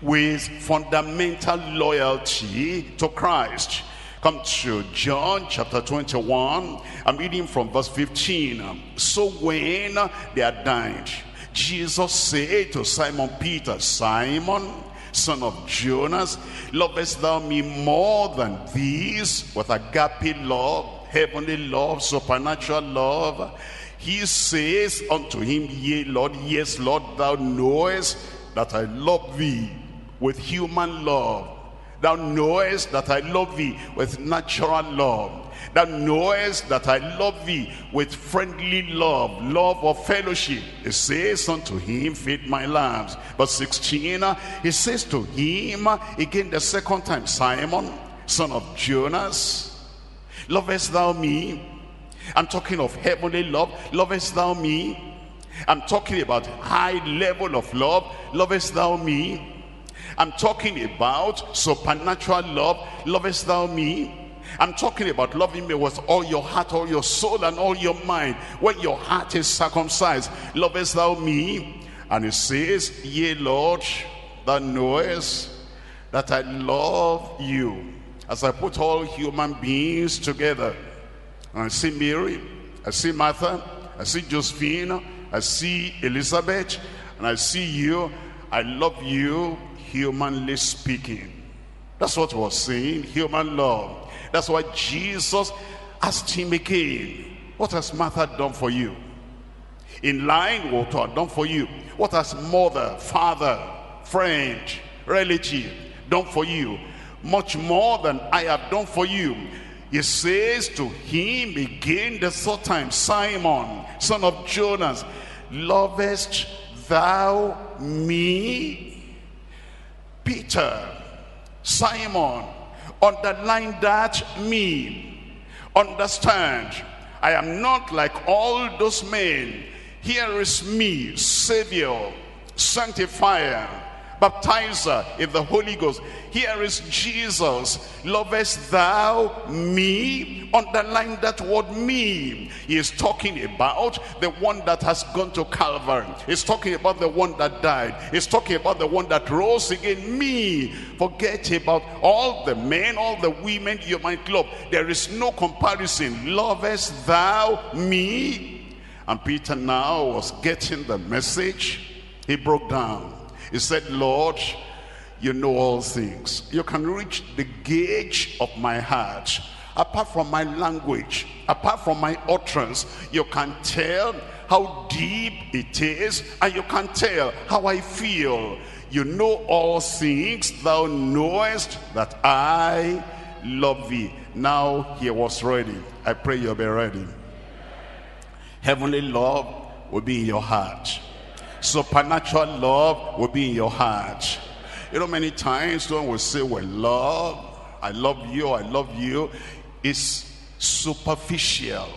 with fundamental loyalty to Christ. Come to John chapter 21. I'm reading from verse 15. So when they had dined, Jesus said to Simon Peter, Simon, son of Jonas, lovest thou me more than these? With agape love, heavenly love, supernatural love. He says unto him, yea, Lord, yes, Lord, thou knowest that I love thee with human love. Thou knowest that I love thee with natural love. Thou knowest that I love thee with friendly love, love of fellowship. He says unto him, feed my lambs. Verse 16, he says to him again the second time, Simon, son of Jonas, lovest thou me? I'm talking of heavenly love. Lovest thou me? I'm talking about high level of love. Lovest thou me? I'm talking about supernatural love. Lovest thou me? I'm talking about loving me with all your heart, all your soul, and all your mind. When your heart is circumcised, lovest thou me? And it says, yea, Lord, thou knowest that I love you. As I put all human beings together, and I see Mary, I see Martha, I see Josephine, I see Elizabeth, and I see you. I love you, humanly speaking. That's what we're saying, human love. That's why Jesus asked him again, what has Martha done for you? In line with what I've done for you, what has mother, father, friend, relative done for you? Much more than I have done for you. He says to him again the third time, Simon, son of Jonas, lovest thou me? Peter, Simon, underline that me. Understand, I am not like all those men. Here is me, Savior, sanctifier, baptizer in the Holy Ghost. Here is Jesus. Lovest thou me? Underline that word me. He is talking about the one that has gone to Calvary. He's talking about the one that died. He's talking about the one that rose again. Me. Forget about all the men, all the women you might love. There is no comparison. Lovest thou me? And Peter now was getting the message. He broke down. He said, Lord, you know all things. You can reach the gauge of my heart. Apart from my language, apart from my utterance, you can tell how deep it is, and you can tell how I feel. You know all things. Thou knowest that I love thee. Now he was ready. I pray you'll be ready. Heavenly love will be in your heart. Supernatural love will be in your heart. You know, many times someone will say, well, love, I love you, I love you. It's superficial.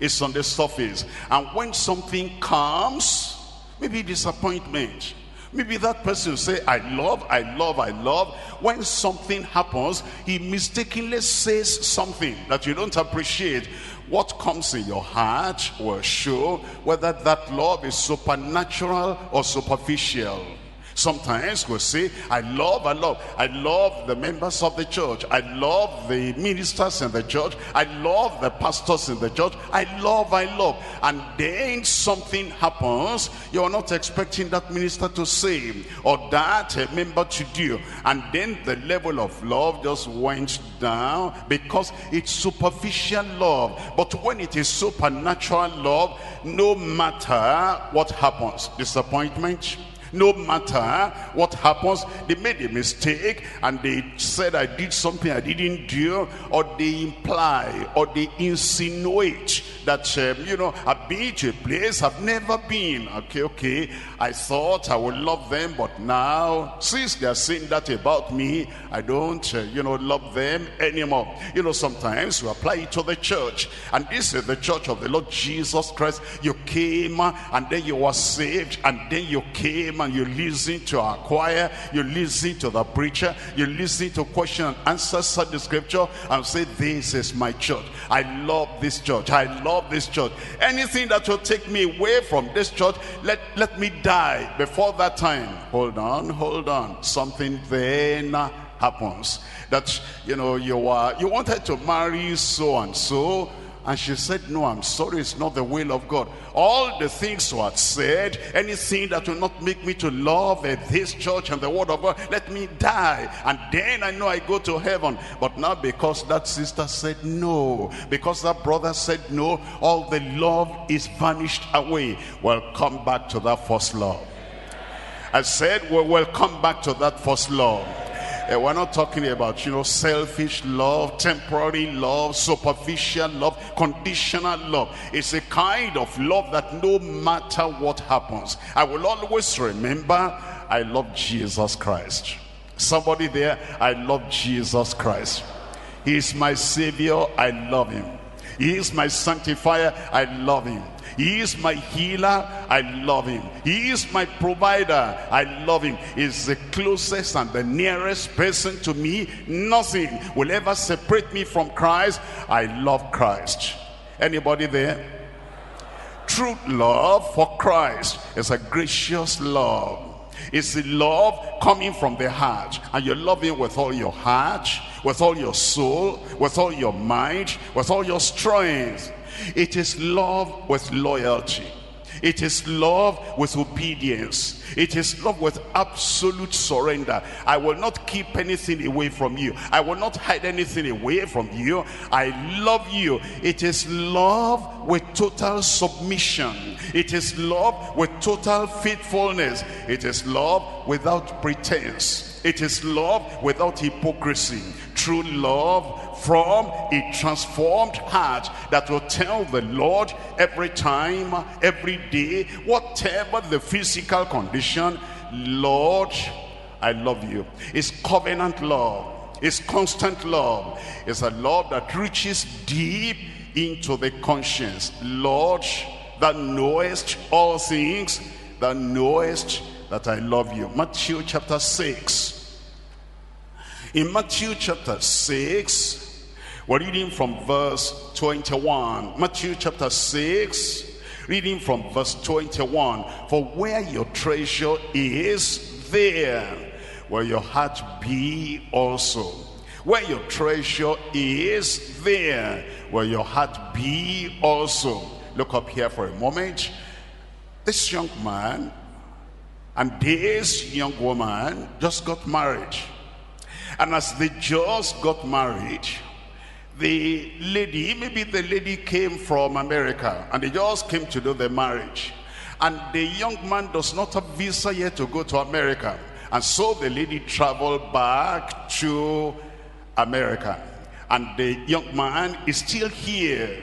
It's on the surface. And when something comes, maybe disappointment, maybe that person will say, I love, I love, I love. When something happens, he mistakenly says something that you don't appreciate. What comes in your heart will show whether that love is supernatural or superficial. Sometimes we'll say, I love the members of the church. I love the ministers in the church. I love the pastors in the church. I love. And then something happens. You're not expecting that minister to say or that member to do. And then the level of love just went down because it's superficial love. But when it is supernatural love, no matter what happens, disappointment, no matter what happens, they made a mistake and they said I did something I didn't do, or they imply or they insinuate that I've been to a place I've never been. Okay, I thought I would love them, but now since they're saying that about me, I don't love them anymore. Sometimes we apply it to the church, and this is the church of the Lord Jesus Christ. You came and then you were saved, and then you came and you listen to our choir, you listen to the preacher, you listen to question and answer Sunday scripture, and say, this is my church, I love this church, I love this church. Anything that will take me away from this church, let me die before that time. Hold on, something then happens that you wanted to marry so and so, and she said, no, I'm sorry, it's not the will of God. All the things were said, anything that will not make me to love this church and the word of God, let me die. And then I know I go to heaven. But now because that sister said no, because that brother said no, all the love is vanished away. Well, come back to that first love. I said, well, come back to that first love. We're not talking about, selfish love, temporary love, superficial love, conditional love. It's a kind of love that no matter what happens, I will always remember, I love Jesus Christ. Somebody there, I love Jesus Christ. He is my Savior, I love him. He is my sanctifier, I love him. He is my healer, I love him. He is my provider, I love him. He's the closest and the nearest person to me. Nothing will ever separate me from Christ. I love Christ. Anybody there? True love for Christ is a gracious love. It's the love coming from the heart, and you love him with all your heart, with all your soul, with all your mind, with all your strength. It is love with loyalty. It is love with obedience. It is love with absolute surrender. I will not keep anything away from you. I will not hide anything away from you. I love you. It is love with total submission. It is love with total faithfulness. It is love without pretense. It is love without hypocrisy. True love from a transformed heart that will tell the Lord every time, every day, whatever the physical condition, Lord, I love you. It's covenant love. It's constant love. It's a love that reaches deep into the conscience. Lord, thou knowest all things. Thou knowest that I love you. Matthew chapter 6. In Matthew chapter 6, we're reading from verse 21. Matthew chapter 6, reading from verse 21. For where your treasure is, there will your heart be also. Where your treasure is, there will your heart be also. Look up here for a moment. This young man and this young woman just got married. And as they just got married, the lady, maybe the lady came from America, and they just came to do the marriage. And the young man does not have visa yet to go to America. And so the lady traveled back to America. And the young man is still here.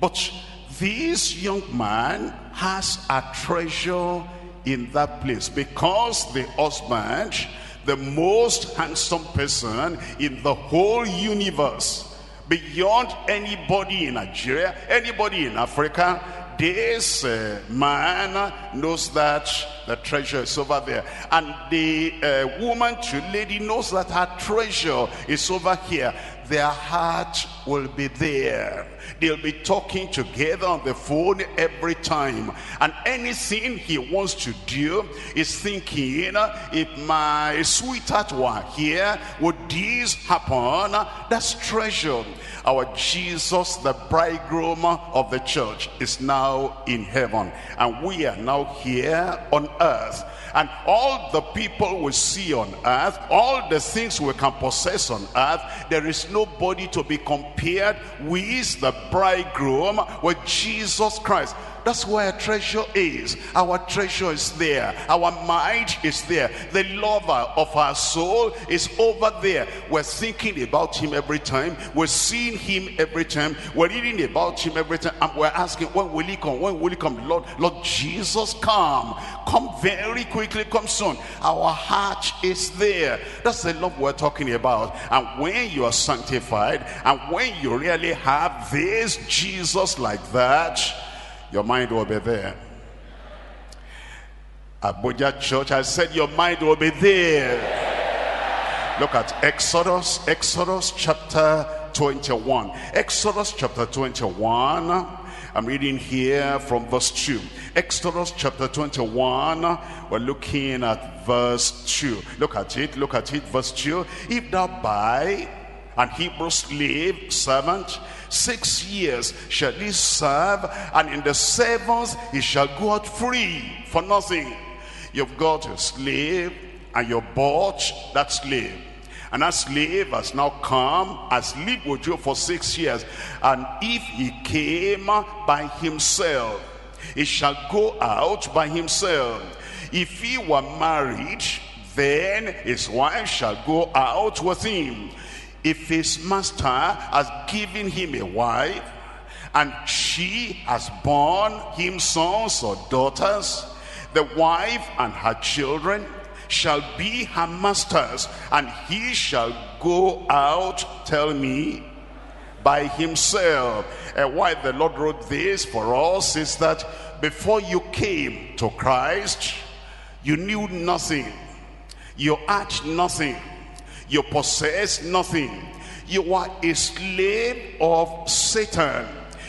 But this young man has a treasure in that place, because the husband, the most handsome person in the whole universe, beyond anybody in Nigeria, anybody in Africa, this man knows that the treasure is over there. And the woman to lady knows that her treasure is over here. Their heart will be there. They'll be talking together on the phone every time. And anything he wants to do is thinking, if my sweetheart were here, would this happen? That's treasure. Our Jesus, the bridegroom of the church, is now in heaven. And we are now here on earth. And all the people we see on earth, all the things we can possess on earth, there is nobody to be compared with the bridegroom, with Jesus Christ. That's where our treasure is. Our treasure is there. Our mind is there. The lover of our soul is over there. We're thinking about him every time. We're seeing him every time. We're reading about him every time. And we're asking, when will he come? When will he come? Lord Jesus, come. Come very quickly. Come soon. Our heart is there. That's the love we're talking about. And when you are sanctified, and when you really have this Jesus like that, your mind will be there. Abuja Church, I said your mind will be there. Yeah. Look at Exodus chapter 21. Exodus chapter 21. I'm reading here from verse 2. Exodus chapter 21. We're looking at verse 2. Look at it, verse 2. If thou buy an Hebrew slave servant, 6 years shall he serve, and in the seventh he shall go out free for nothing. You've got a slave, and you bought that slave. And that slave has now come, has lived with you for 6 years. And if he came by himself, he shall go out by himself. If he were married, then his wife shall go out with him. If his master has given him a wife, and she has borne him sons or daughters, the wife and her children shall be her masters, and he shall go out, tell me, by himself. And why the Lord wrote this for us is that before you came to Christ, you knew nothing, you had nothing, you possess nothing. You are a slave of Satan,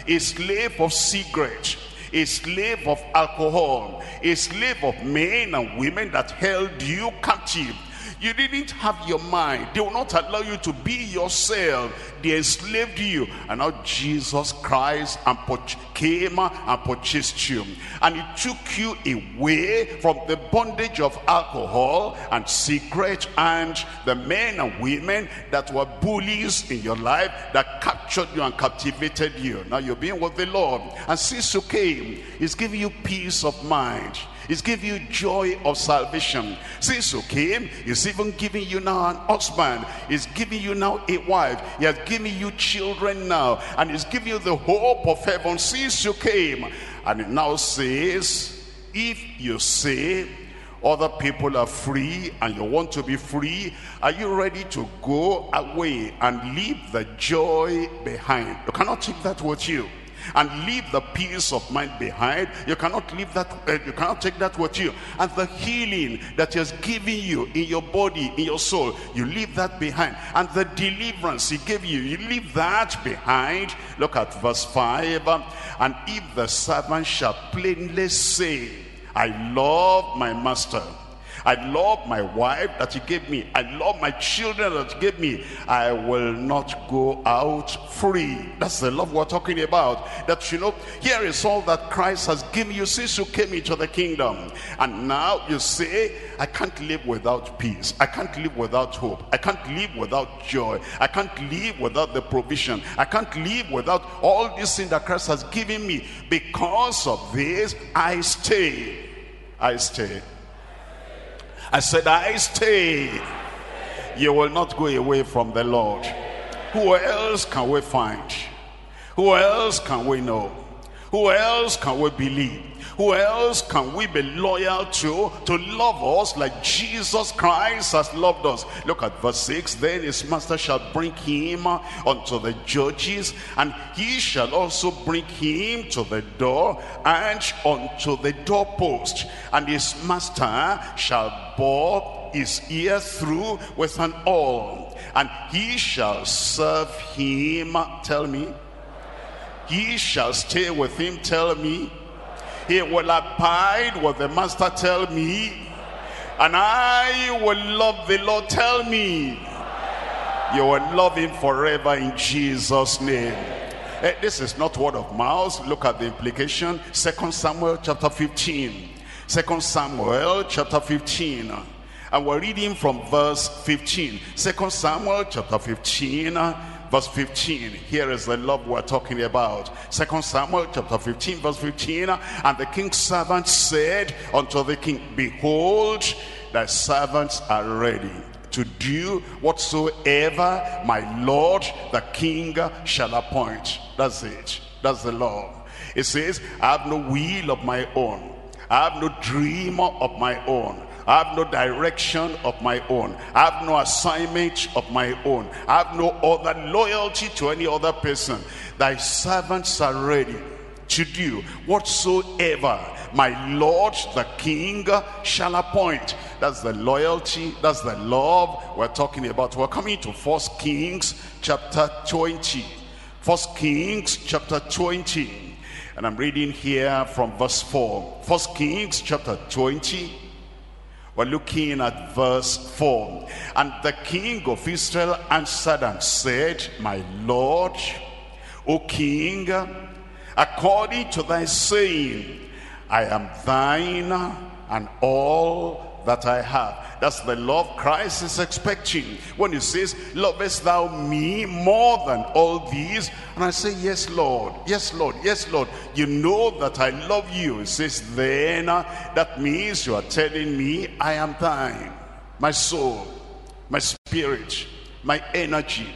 a slave of cigarettes, a slave of alcohol, a slave of men and women that held you captive. You didn't have your mind. They will not allow you to be yourself. They enslaved you. And now Jesus Christ came and purchased you. And he took you away from the bondage of alcohol and cigarette and the men and women that were bullies in your life, that captured you and captivated you. Now you're being with the Lord. And since you came, he's giving you peace of mind. He's giving you joy of salvation. Since you came, he's even giving you now an husband. He's giving you now a wife. He has given you children now. And he's giving you the hope of heaven since you came. And it now says, if you say other people are free and you want to be free, are you ready to go away and leave the joy behind? You cannot take that with you. And leave the peace of mind behind. You cannot leave that. You cannot take that with you. And the healing that he has given you in your body, in your soul, you leave that behind. And the deliverance he gave you, you leave that behind. Look at verse 5. And if the servant shall plainly say, I love my master, I love my wife that he gave me, I love my children that he gave me, I will not go out free. That's the love we're talking about. That, you know, here is all that Christ has given you since you came into the kingdom. And now you say, I can't live without peace. I can't live without hope. I can't live without joy. I can't live without the provision. I can't live without all this thing that Christ has given me. Because of this, I stay. I stay. I said, I stay. You will not go away from the Lord. Who else can we find? Who else can we know? Who else can we believe? Who else can we be loyal to love us like Jesus Christ has loved us? Look at verse 6. Then his master shall bring him unto the judges, and he shall also bring him to the door and unto the doorpost. And his master shall bore his ear through with an awl, and he shall serve him. Tell me. He shall stay with him. Tell me. He will abide with the master. Tell me. And I will love the Lord. Tell me. You will love him forever in Jesus' name. This is not word of mouth. Look at the implication. 2 Samuel chapter 15. 2 Samuel chapter 15. And we're reading from verse 15. 2 Samuel chapter 15. Verse 15, here is the love we're talking about. 2 Samuel chapter 15, verse 15. And the king's servant said unto the king, Behold, thy servants are ready to do whatsoever my lord the king shall appoint. That's it. That's the law. It says, I have no will of my own. I have no dream of my own. I have no direction of my own. I have no assignment of my own. I have no other loyalty to any other person. Thy servants are ready to do whatsoever my lord the king shall appoint. That's the loyalty. That's the love we're talking about. We're coming to 1 Kings chapter 20. 1 Kings chapter 20. And I'm reading here from verse 4. 1 Kings chapter 20. We're looking at verse 4. And the king of Israel answered and said, My lord, O king, according to thy saying, I am thine and all that I have. That's the love Christ is expecting. When he says, Lovest thou me more than all these? And I say, Yes, Lord. Yes, Lord. Yes, Lord. You know that I love you. He says, Then that means you are telling me I am thine. My soul, my spirit, my energy,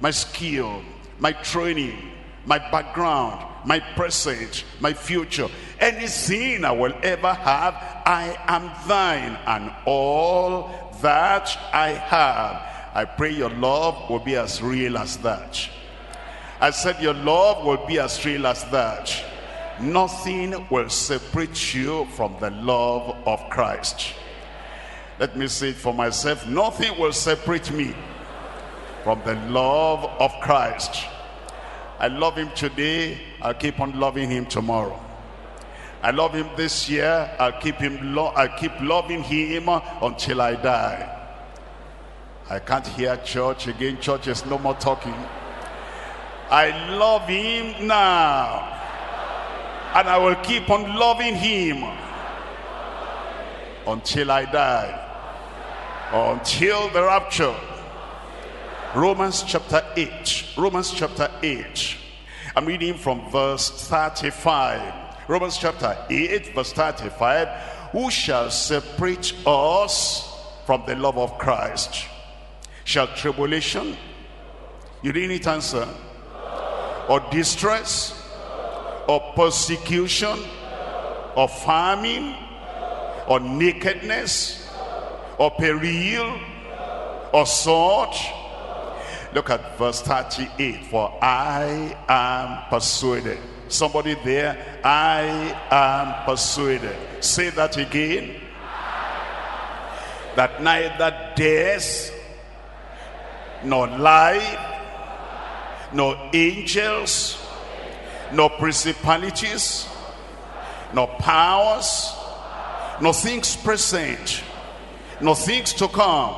my skill, my training, my background, my present, my future, anything I will ever have, I am thine, and all that I have. I pray your love will be as real as that. I said your love will be as real as that. Nothing will separate you from the love of Christ. Let me say it for myself. Nothing will separate me from the love of Christ. I love him today. I'll keep on loving him tomorrow. I love him this year. I'll keep loving him until I die. I can't hear church again. Church is no more talking. I love him now, and I will keep on loving him until I die, until the rapture. Romans chapter 8. Romans chapter 8. I'm reading from verse 35. Romans chapter 8, verse 35. Who shall separate us from the love of Christ? Shall tribulation? You didn't answer. Or distress? Or persecution? Or famine? Or nakedness? Or peril? Or sword? Look at verse 38. For I am persuaded. Somebody there, I am persuaded. Say that again. That neither death, nor life, nor angels, nor principalities, nor powers, nor things present, nor things to come,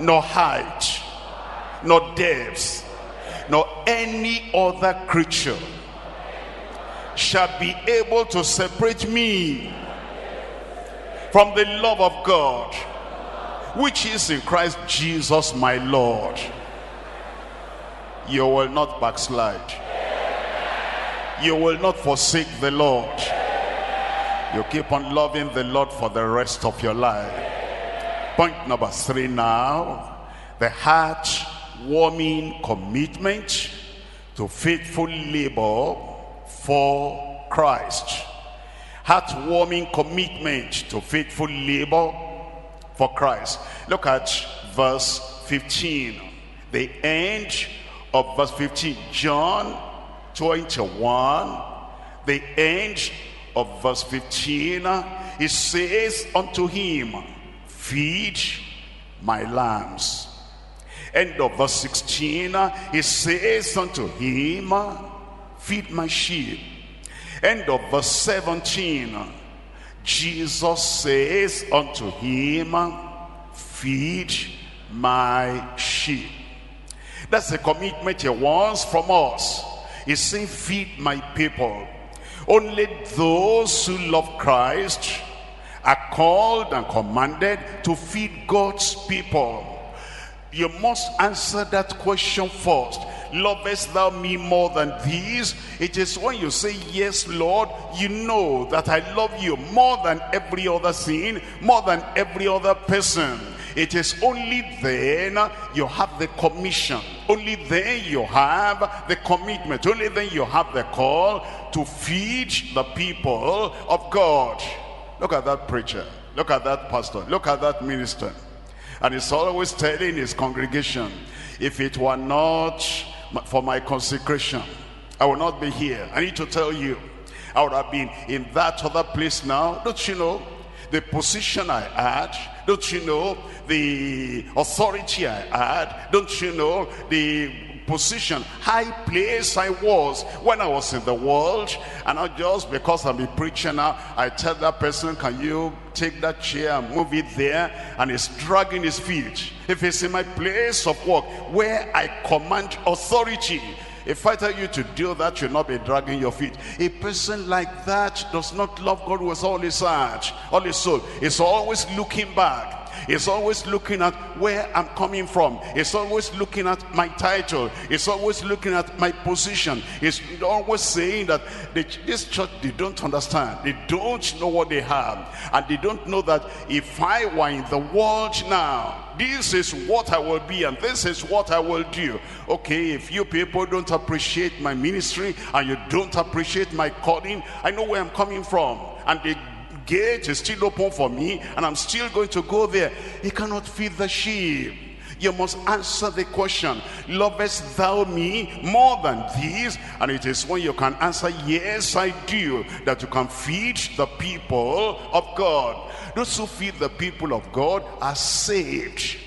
nor height, nor depth, nor any other creature shall be able to separate me from the love of God, which is in Christ Jesus my Lord. You will not backslide. You will not forsake the Lord. You keep on loving the Lord for the rest of your life. Point number 3 now. The heartwarming commitment to faithful labor for Christ. Heartwarming commitment to faithful labor for Christ. Look at verse 15. The end of verse 15. John 21. The end of verse 15. It says unto him, feed my lambs. End of verse 16. It says unto him, feed my sheep. End of verse 17. Jesus says unto him, feed my sheep. That's the commitment he wants from us. He says, feed my people. Only those who love Christ are called and commanded to feed God's people. You must answer that question first. Lovest thou me more than these? It is when you say, yes, Lord, you know that I love you more than every other thing, more than every other person. It is only then you have the commission. Only then you have the commitment. Only then you have the call to feed the people of God. Look at that preacher. Look at that pastor. Look at that minister. And he's always telling his congregation, if it were not for my consecration, I would not be here. I need to tell you, I would have been in that other place now. Don't you know the position I had? Don't you know the authority I had? Don't you know the position, high place I was when I was in the world? And not just because I'm a preacher now, I tell that person, can you take that chair and move it there? And he's dragging his feet. If it's in my place of work where I command authority, if I tell you to do that, you'll not be dragging your feet. A person like that does not love God with all his heart, all his soul. It's always looking back. It's always looking at where I'm coming from. It's always looking at my title. It's always looking at my position. It's always saying that this church, they don't understand. They don't know what they have. And they don't know that if I were in the world now, this is what I will be and this is what I will do. Okay, if you people don't appreciate my ministry and you don't appreciate my calling, I know where I'm coming from. And they gate is still open for me, and I'm still going to go there. You cannot feed the sheep. You must answer the question, lovest thou me more than these? And it is when you can answer, yes, I do, that you can feed the people of God. Those who feed the people of God are saved.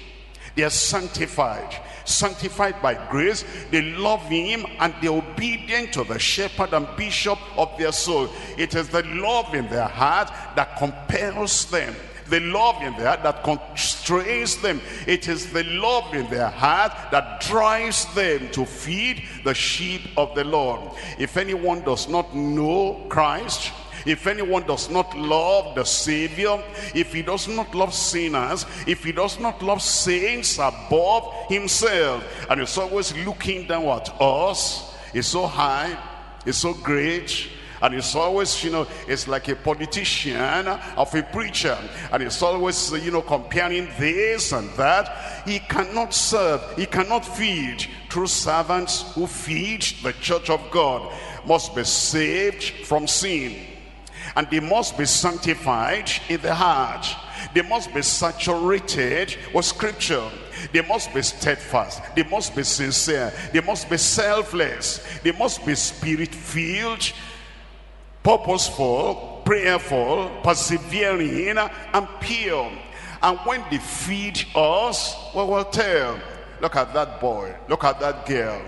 They are sanctified. Sanctified by grace, they love him and they're obedient to the shepherd and bishop of their soul. It is the love in their heart that compels them. the love in their heart that constrains them. It is the love in their heart that drives them to feed the sheep of the Lord. If anyone does not know Christ, if anyone does not love the Savior, if he does not love sinners, if he does not love saints above himself, and is always looking down at us, it's so high, it's so great, and it's always, you know, it's like a politician of a preacher, and it's always, you know, comparing this and that, he cannot serve, he cannot feed. True servants who feed the church of God must be saved from sin, and they must be sanctified in the heart. They must be saturated with scripture. They must be steadfast. They must be sincere. They must be selfless. They must be spirit-filled, purposeful, prayerful, persevering, and pure. And when they feed us, we will tell, look at that boy, look at that girl.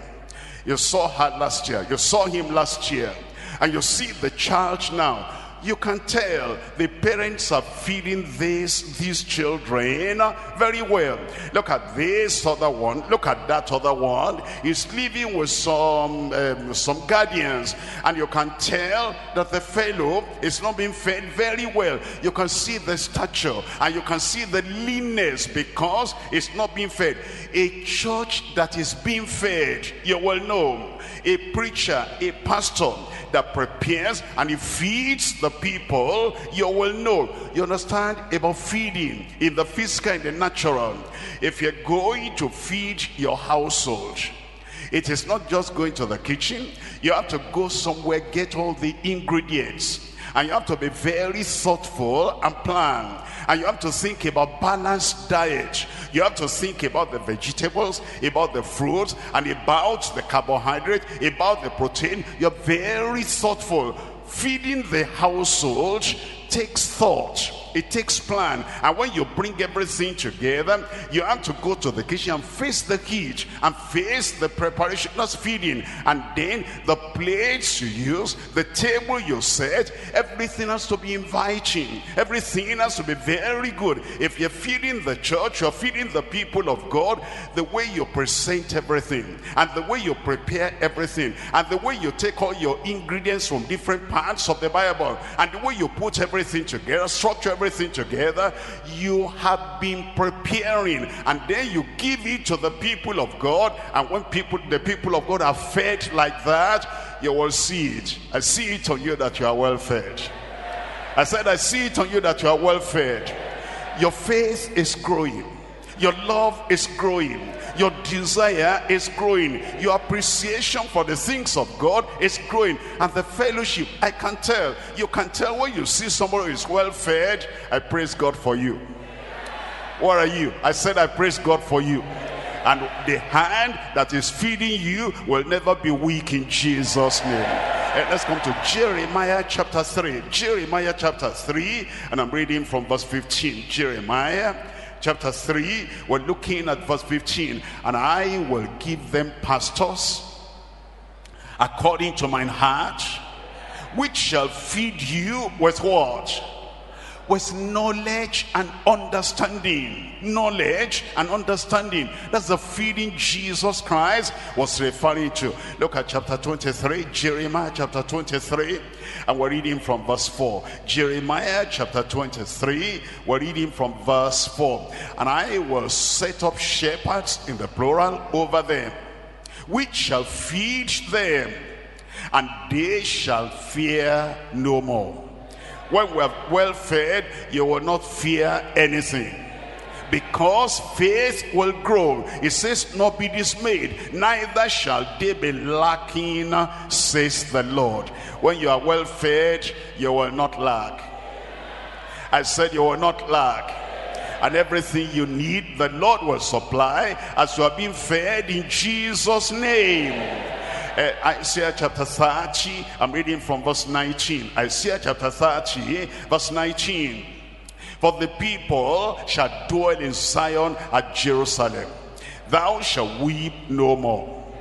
You saw her last year. You saw him last year. And you see the child now. You can tell the parents are feeding these children very well. Look at this other one. Look at that other one. He's living with some guardians. And you can tell that the fellow is not being fed very well. You can see the stature. And you can see the leanness because it's not being fed. A church that is being fed, you will know. A preacher, a pastor that prepares and he feeds the people, you will know. You understand about feeding in the physical and the natural. If you're going to feed your household, it is not just going to the kitchen. You have to go somewhere, get all the ingredients. And you have to be very thoughtful and plan. And you have to think about balanced diet. You have to think about the vegetables, about the fruits, and about the carbohydrate, about the protein. You're very thoughtful. Feeding the household takes thought. It takes plan. And when you bring everything together, you have to go to the kitchen and face the heat and face the preparation, not feeding. And then the plates you use, the table you set, everything has to be inviting. Everything has to be very good. If you're feeding the church, you're feeding the people of God, the way you present everything, and the way you prepare everything, and the way you take all your ingredients from different parts of the Bible, and the way you put everything together, structure everything together, you have been preparing, and then you give it to the people of God. And when the people of God are fed like that, you will see it. I see it on you that you are well fed. I said I see it on you that you are well fed. Your faith is growing, your love is growing, your desire is growing, your appreciation for the things of God is growing, and the fellowship. I can tell. You can tell when you see somebody who is well fed. I praise God for you. Where are you? I said I praise God for you. And the hand that is feeding you will never be weak in Jesus' name. And let's come to Jeremiah chapter 3. Jeremiah chapter 3, and I'm reading from verse 15. Jeremiah chapter 3, we're looking at verse 15. And I will give them pastors according to mine heart, which shall feed you with what? With knowledge and understanding. Knowledge and understanding. That's the feeding Jesus Christ was referring to. Look at chapter 23, Jeremiah chapter 23, and we're reading from verse 4. Jeremiah chapter 23, we're reading from verse 4. And I will set up shepherds in the plural over them, which shall feed them, and they shall fear no more. When we are well fed, you will not fear anything, because faith will grow. It says, not be dismayed, neither shall they be lacking, says the Lord. When you are well fed, you will not lack. I said you will not lack. And everything you need, the Lord will supply as you are being fed in Jesus' name. Isaiah chapter 30, I'm reading from verse 19. Isaiah chapter 30, verse 19. For the people shall dwell in Zion at Jerusalem. Thou shalt weep no more.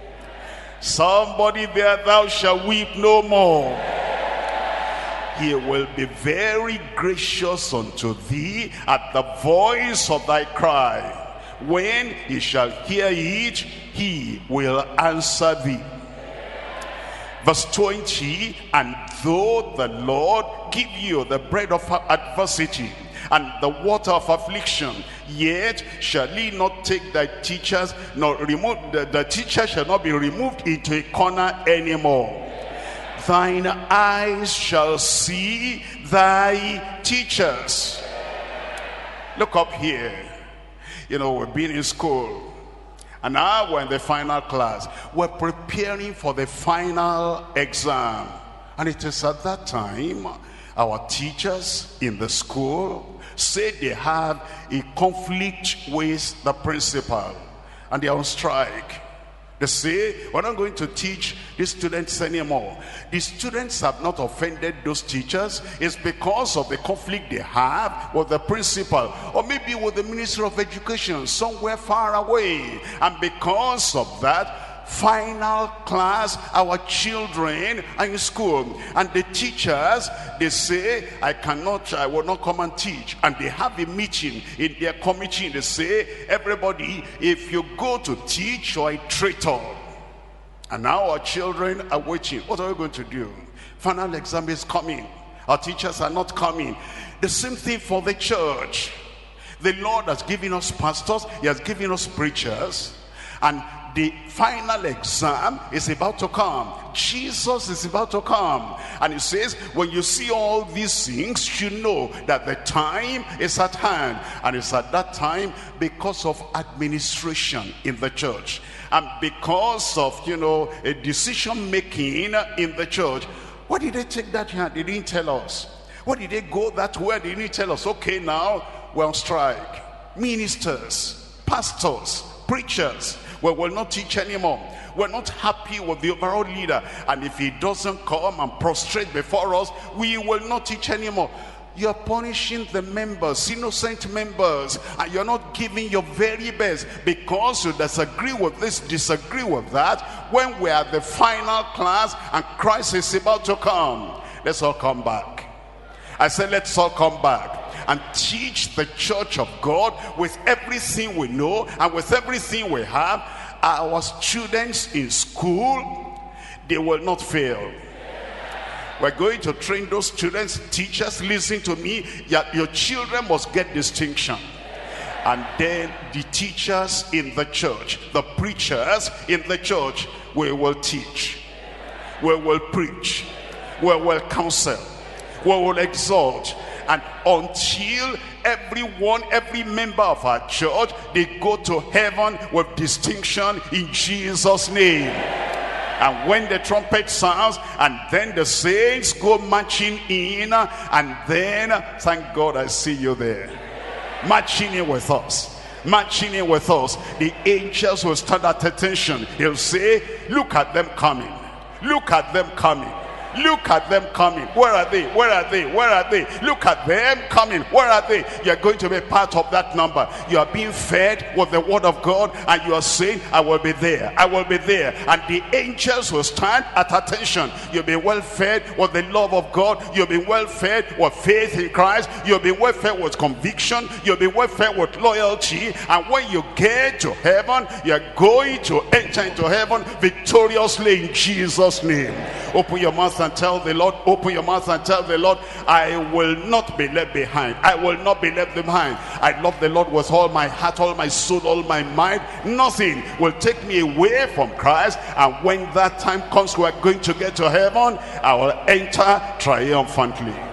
Somebody there, thou shalt weep no more. he will be very gracious unto thee at the voice of thy cry. When he shall hear it, he will answer thee. Verse 20, and though the Lord give you the bread of adversity and the water of affliction, yet shall he not take thy teachers, nor remove the teacher shall not be removed into a corner anymore. Thine eyes shall see thy teachers. Look up here. You know, we've been in school, and now we're in the final class. We're preparing for the final exam. And it is at that time, our teachers in the school say they have a conflict with the principal, and they're on strike. They say, we're not going to teach these students anymore. The students have not offended those teachers. It's because of the conflict they have with the principal, or maybe with the Ministry of Education somewhere far away. And because of that final class, our children are in school. And the teachers, they say, I will not come and teach. And they have a meeting in their committee, and they say, everybody, if you go to teach, you're a traitor. And now our children are waiting. What are we going to do? Final exam is coming. Our teachers are not coming. The same thing for the church. The Lord has given us pastors. He has given us preachers. And the final exam is about to come. Jesus is about to come. And he says, when you see all these things, you know that the time is at hand. And it's at that time because of administration in the church, and because of, you know, a decision making in the church. Why did they take that hand? They didn't tell us. Why did they go that way? They didn't tell us. Okay, now we're on strike. Ministers, pastors, preachers, we will not teach anymore. We're not happy with the overall leader, and if he doesn't come and prostrate before us, we will not teach anymore. You're punishing the members, innocent members, and you're not giving your very best because you disagree with this, disagree with that. When we are the final class and Christ is about to come, let's all come back. I said, let's all come back and teach the church of God with everything we know and with everything we have. Our students in school, they will not fail. We're going to train those students. Teachers, listen to me. Your children must get distinction. And then the teachers in the church, the preachers in the church, we will teach, we will preach, we will counsel, we will exhort. And until everyone, every member of our church, they go to heaven with distinction in Jesus' name. And when the trumpet sounds, and then the saints go marching in, and then, thank God, I see you there. Marching in with us. Marching in with us. The angels will stand at attention. They'll say, look at them coming. Look at them coming. Look at them coming. Where are they? Where are they? Where are they? Look at them coming. Where are they? You're going to be part of that number. You are being fed with the word of God, and you are saying, I will be there. I will be there. And the angels will stand at attention. You'll be well fed with the love of God. You'll be well fed with faith in Christ. You'll be well fed with conviction. You'll be well fed with loyalty. And when you get to heaven, you're going to enter into heaven victoriously in Jesus' name. Open your mouth and tell the Lord, open your mouth and tell the Lord, I will not be left behind. I will not be left behind. I love the Lord with all my heart, all my soul, all my mind. Nothing will take me away from Christ. And when that time comes, we are going to get to heaven. I will enter triumphantly.